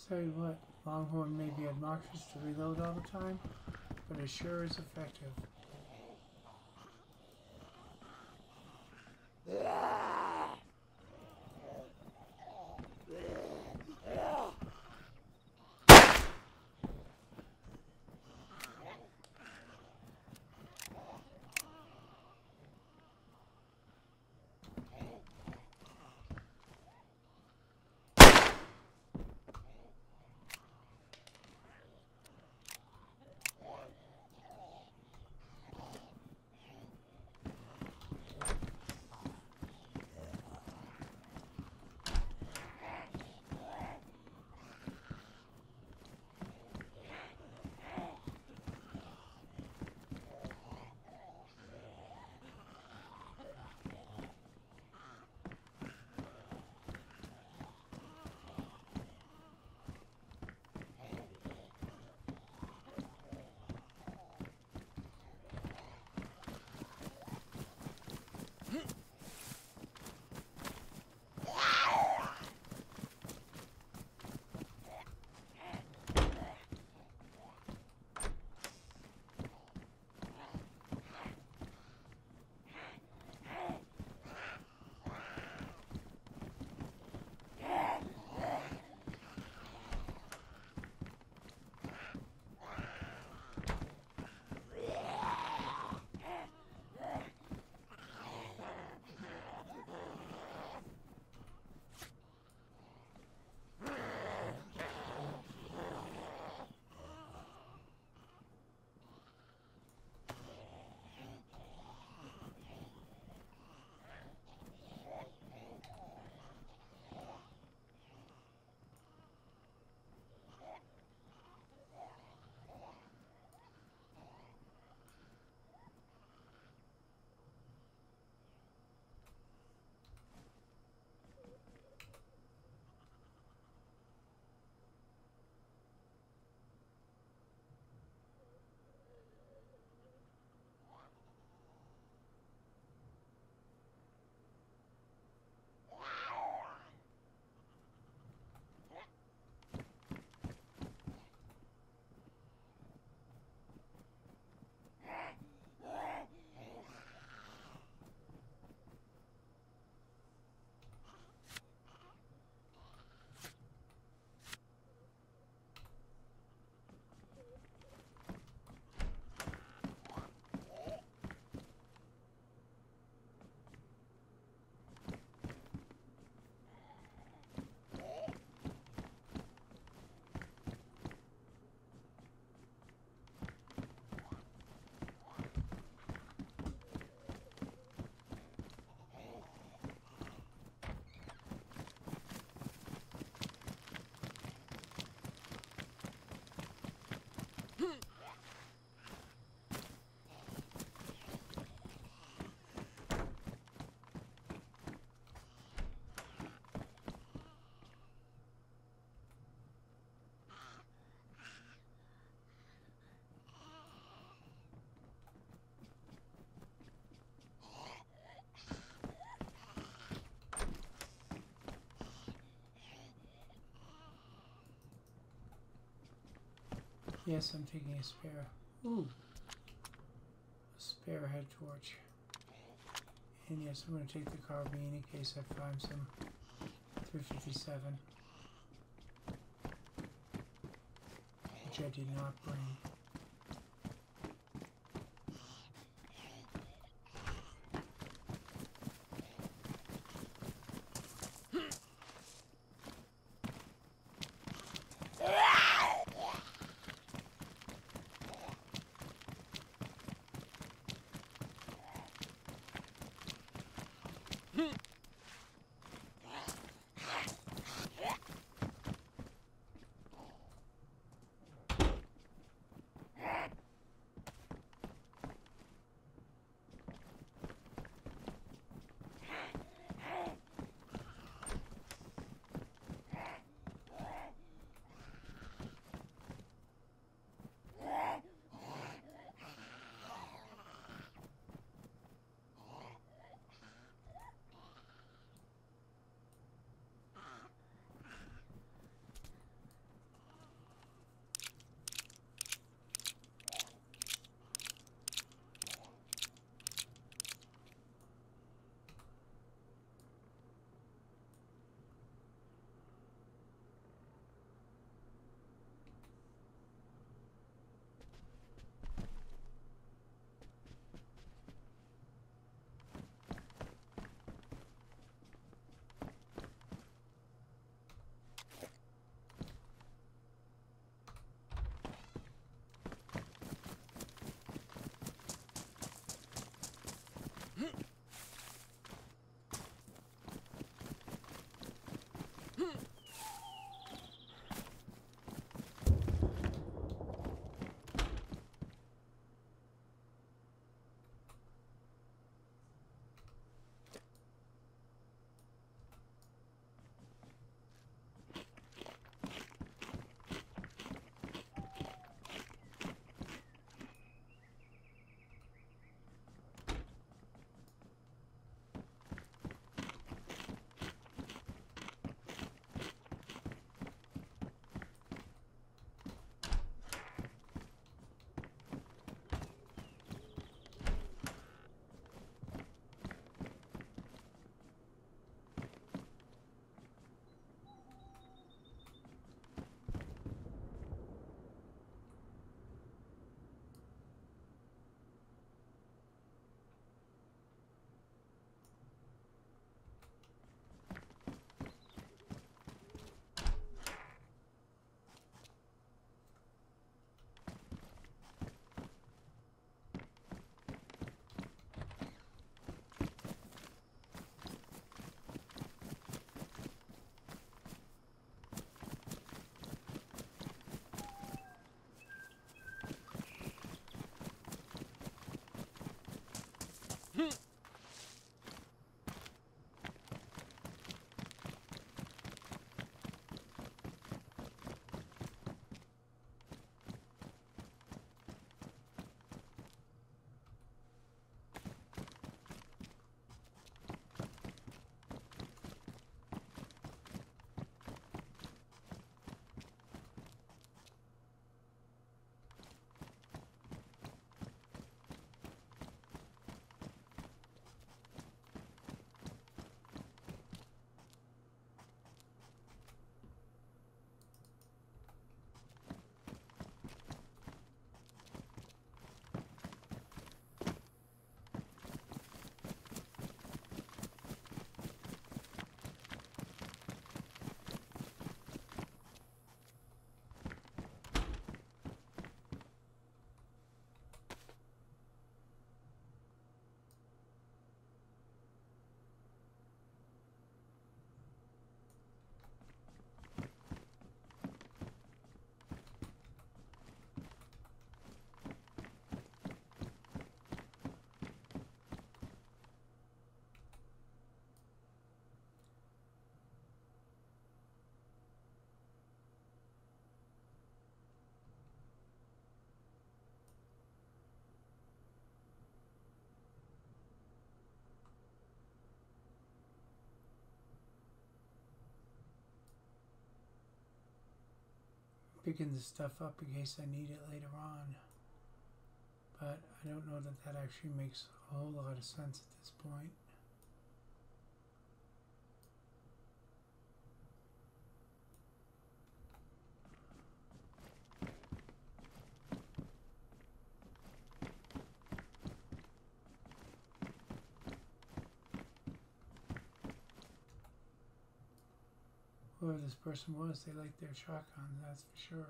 Tell you what, Longhorn may be obnoxious to reload all the time, but it sure is effective. Yes, I'm taking a spare. Ooh. A spare head torch. And yes, I'm going to take the carbine in case I find some three fifty-seven. Which I did not bring. Picking this stuff up in case I need it later on, but I don't know that that actually makes a whole lot of sense at this point. Whoever this person was, they liked their shotgun, that's for sure.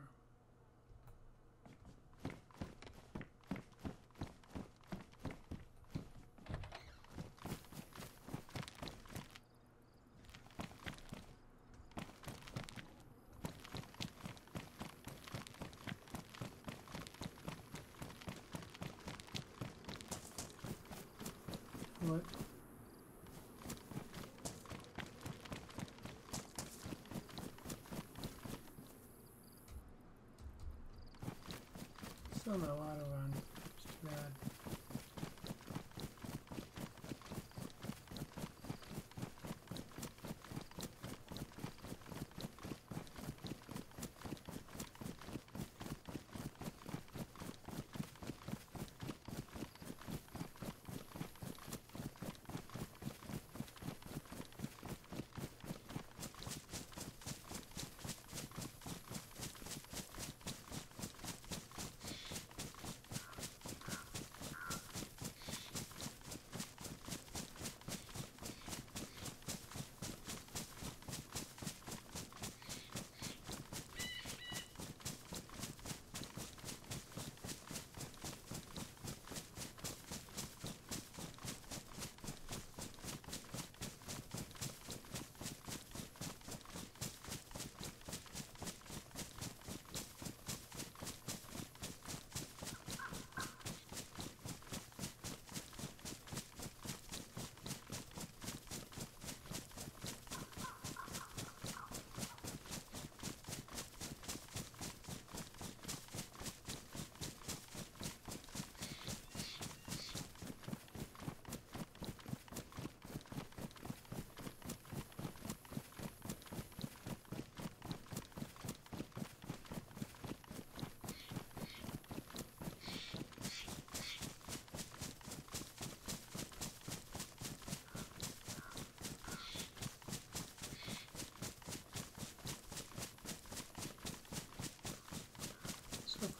Still not a lot of run, it's too bad.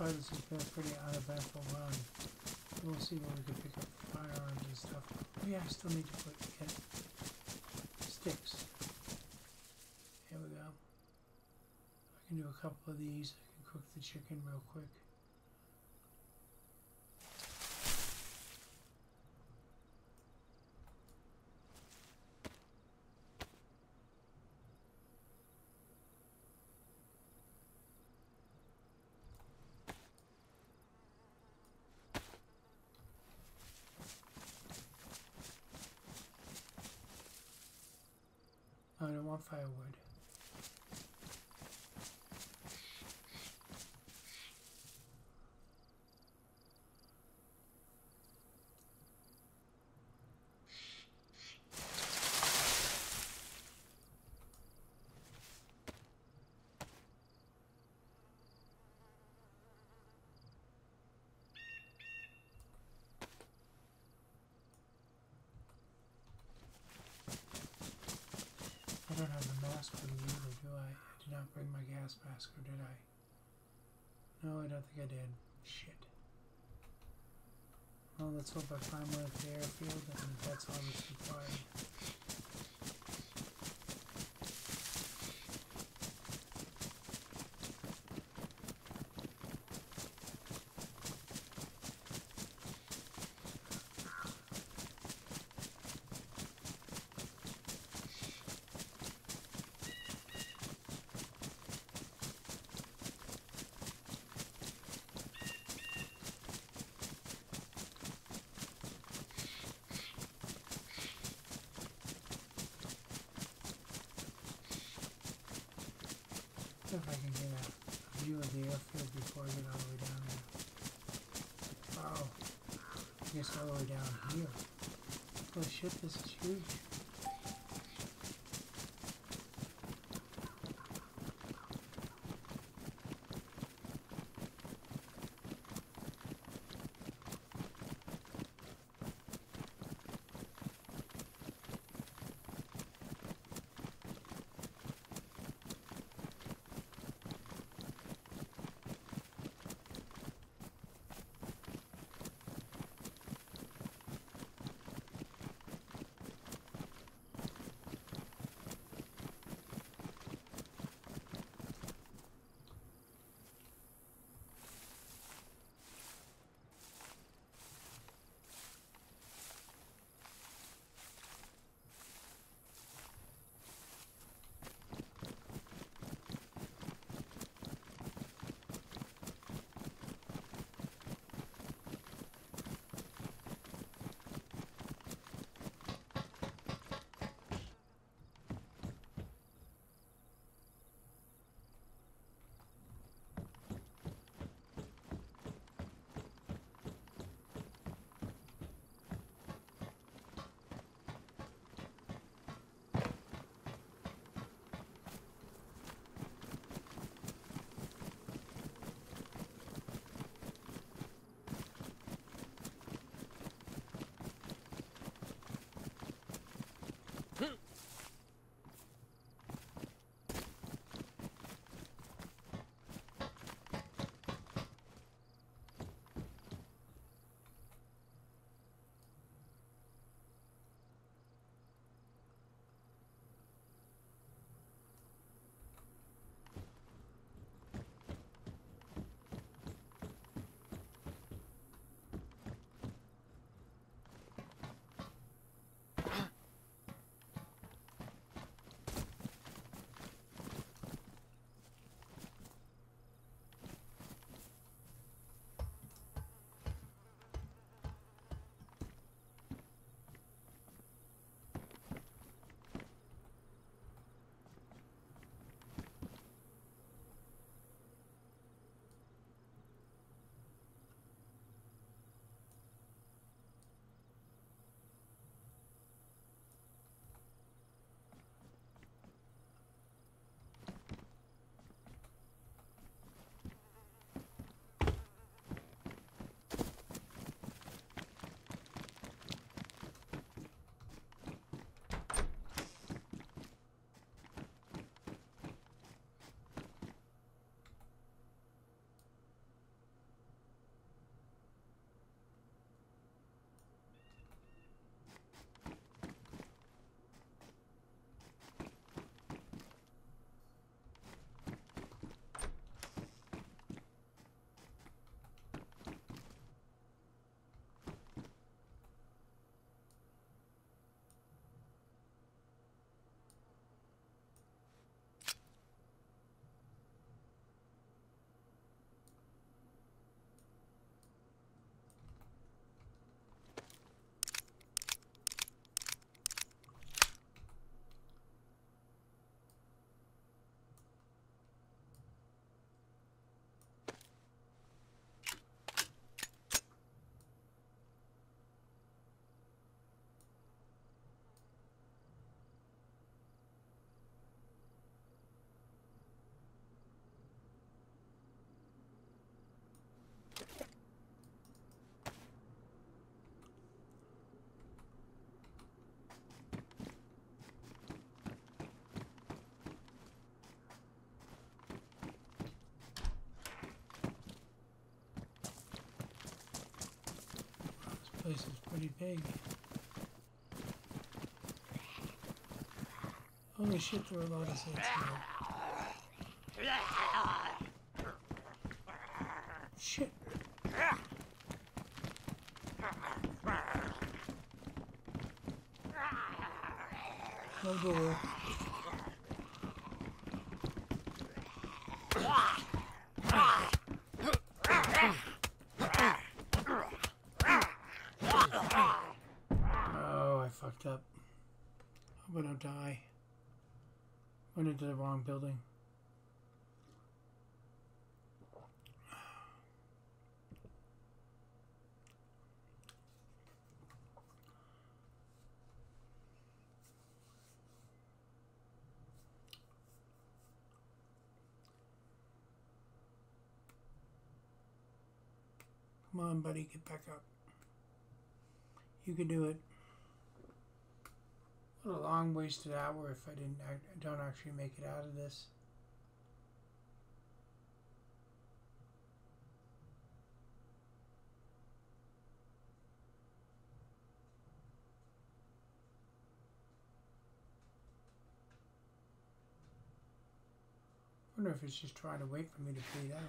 far this has been a pretty uneventful run. We'll see when we can pick up firearms and stuff. Oh yeah, I still need to put, get sticks. Here we go. I can do a couple of these. I can cook the chicken real quick. I don't want firewood. I don't have a mask for the either, do I? I did not bring my gas mask, or did I? No, I don't think I did. Shit. Well, let's hope I find one at the airfield, and that's all that's required. If I can get a view of the airfield before I get all the way down there. Oh, I guess all the way down here. Oh shit, this is huge. place is pretty big. Holy shit, there are a lot of things here. Shit. No door. Die. Went into the wrong building. Come on, buddy, get back up. You can do it. What a long wasted hour if I didn't act, I don't actually make it out of this. I wonder if it's just trying to wait for me to fade out.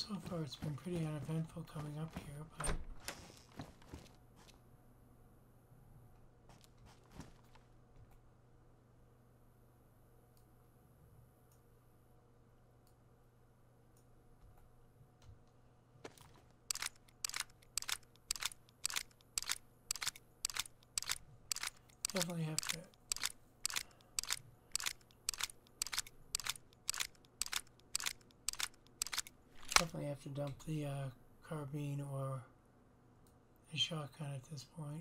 So far it's been pretty uneventful coming up here, but definitely have to definitely have to dump the uh, carbine or the shotgun at this point.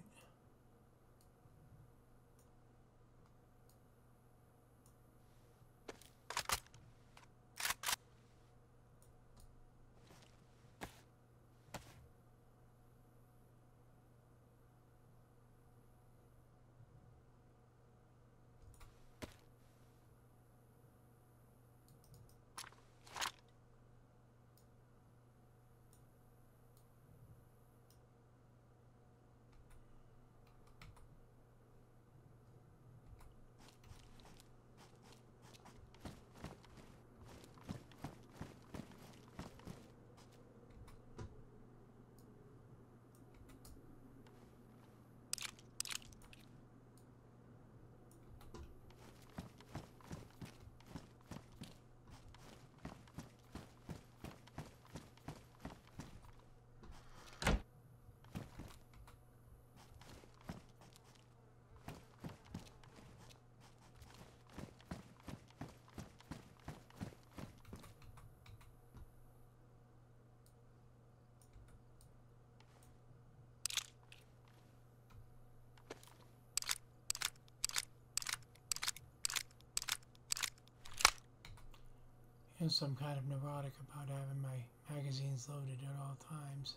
And so I'm kind of neurotic about having my magazines loaded at all times.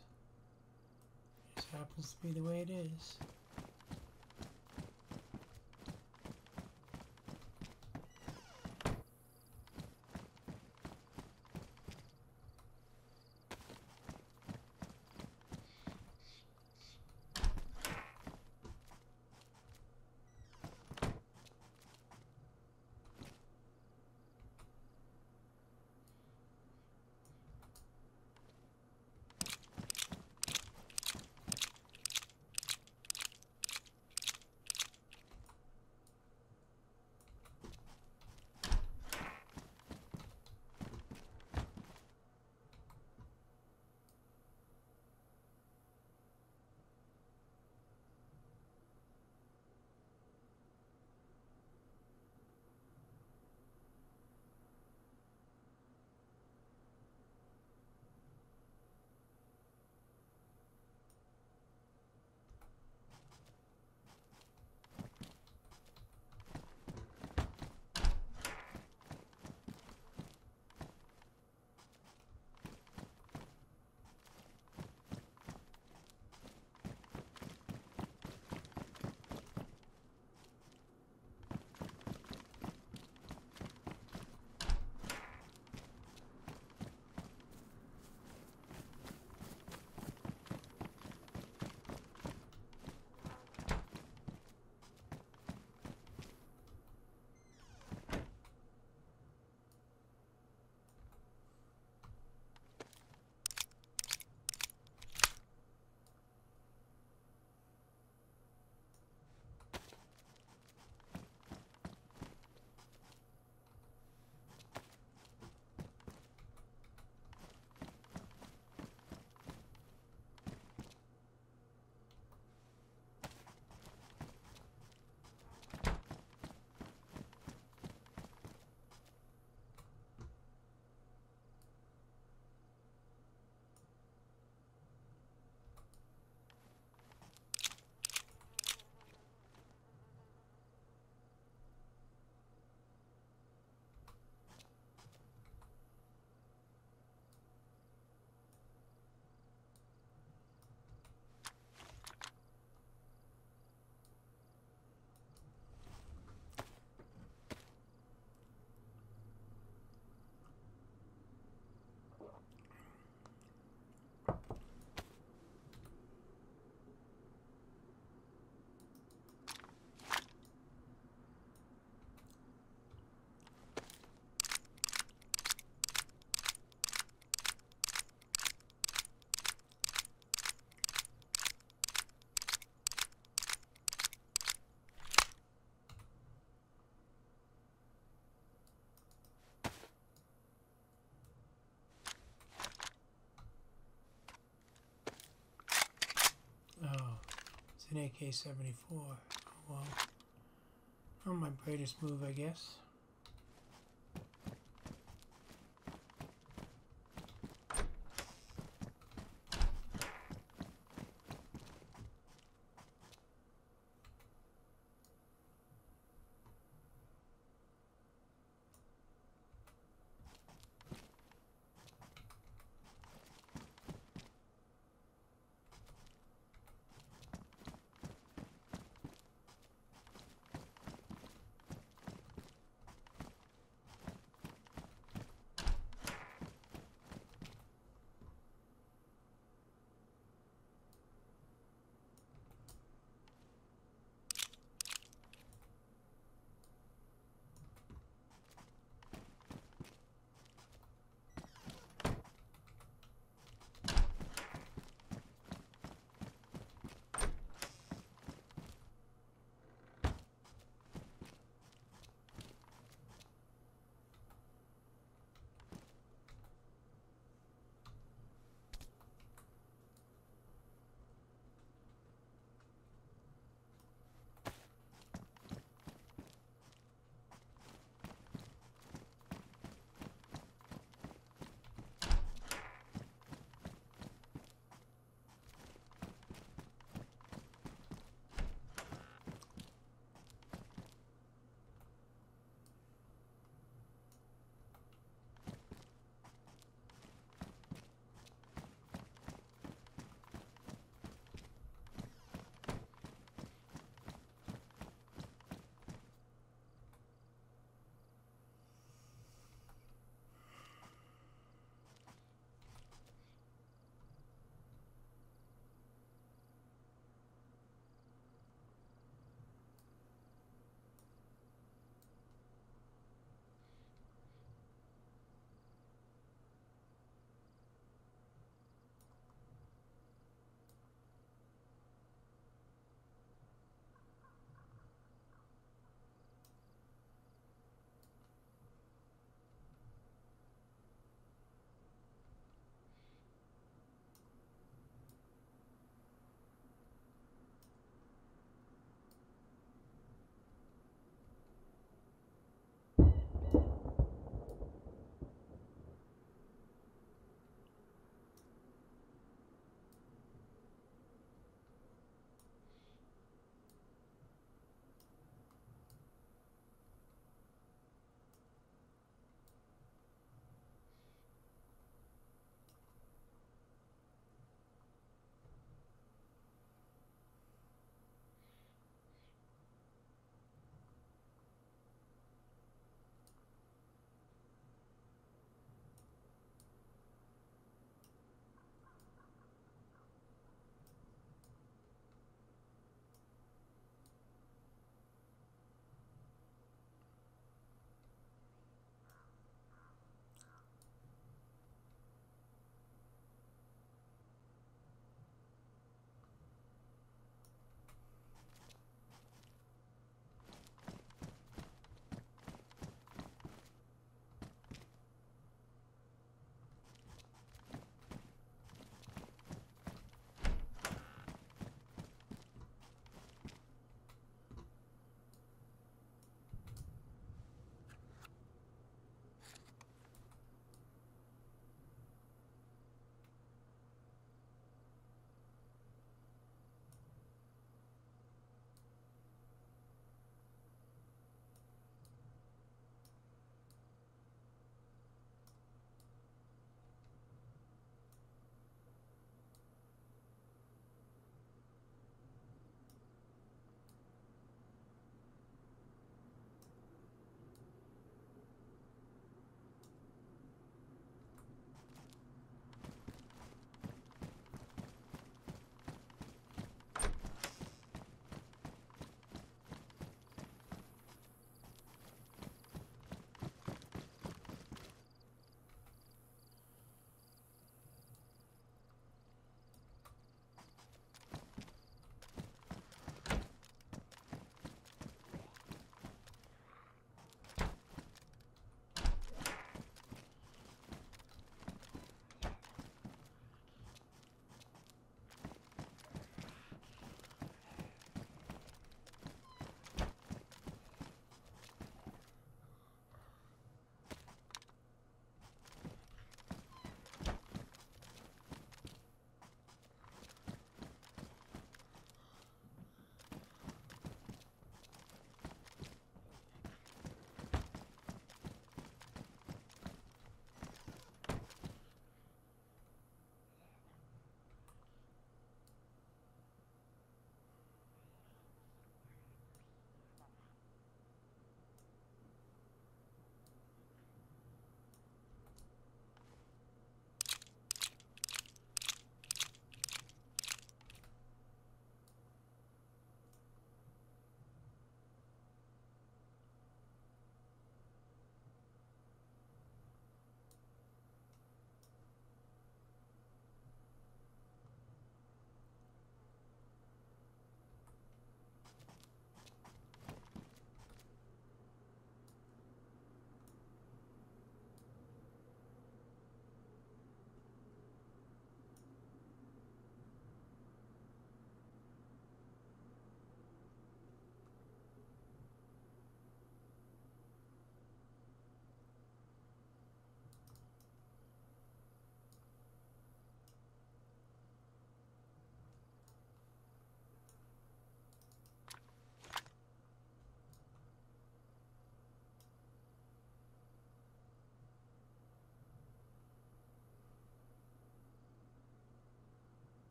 It just happens to be the way it is. an A K seventy-four. Oh well. Not my brightest move, I guess.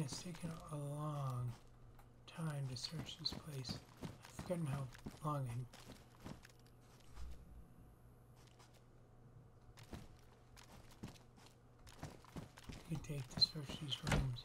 Man, it's taken a long time to search this place. I've forgotten how long I... it could take to search these rooms.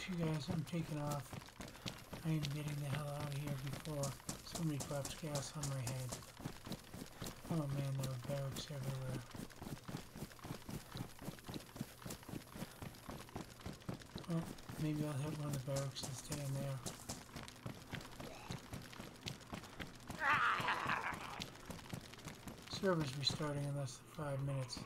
off, you guys. I'm taking off. I am getting the hell out of here before somebody drops gas on my head. Oh man, there were barracks everywhere. Oh, maybe I'll hit one of the barracks and stay in there. Server's restarting in less than five minutes.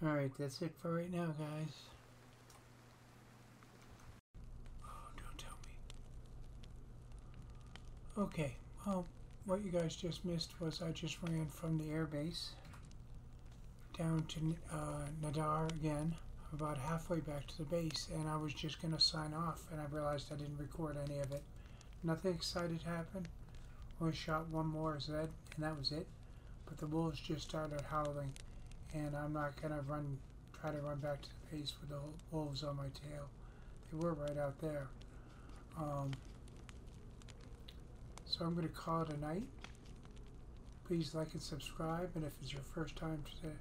Alright, that's it for right now, guys. Oh, don't tell me. Okay, well, what you guys just missed was I just ran from the airbase down to uh, Nadar again, about halfway back to the base, and I was just going to sign off, and I realized I didn't record any of it. Nothing exciting happened. Only shot one more Zed, and that was it. But the wolves just started howling. And I'm not going to run, try to run back to the base with the wolves on my tail. They were right out there. Um, so I'm going to call it a night. Please like and subscribe. And if it's your first time to the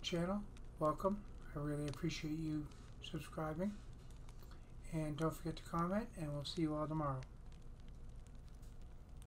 channel, welcome. I really appreciate you subscribing. And don't forget to comment. And we'll see you all tomorrow.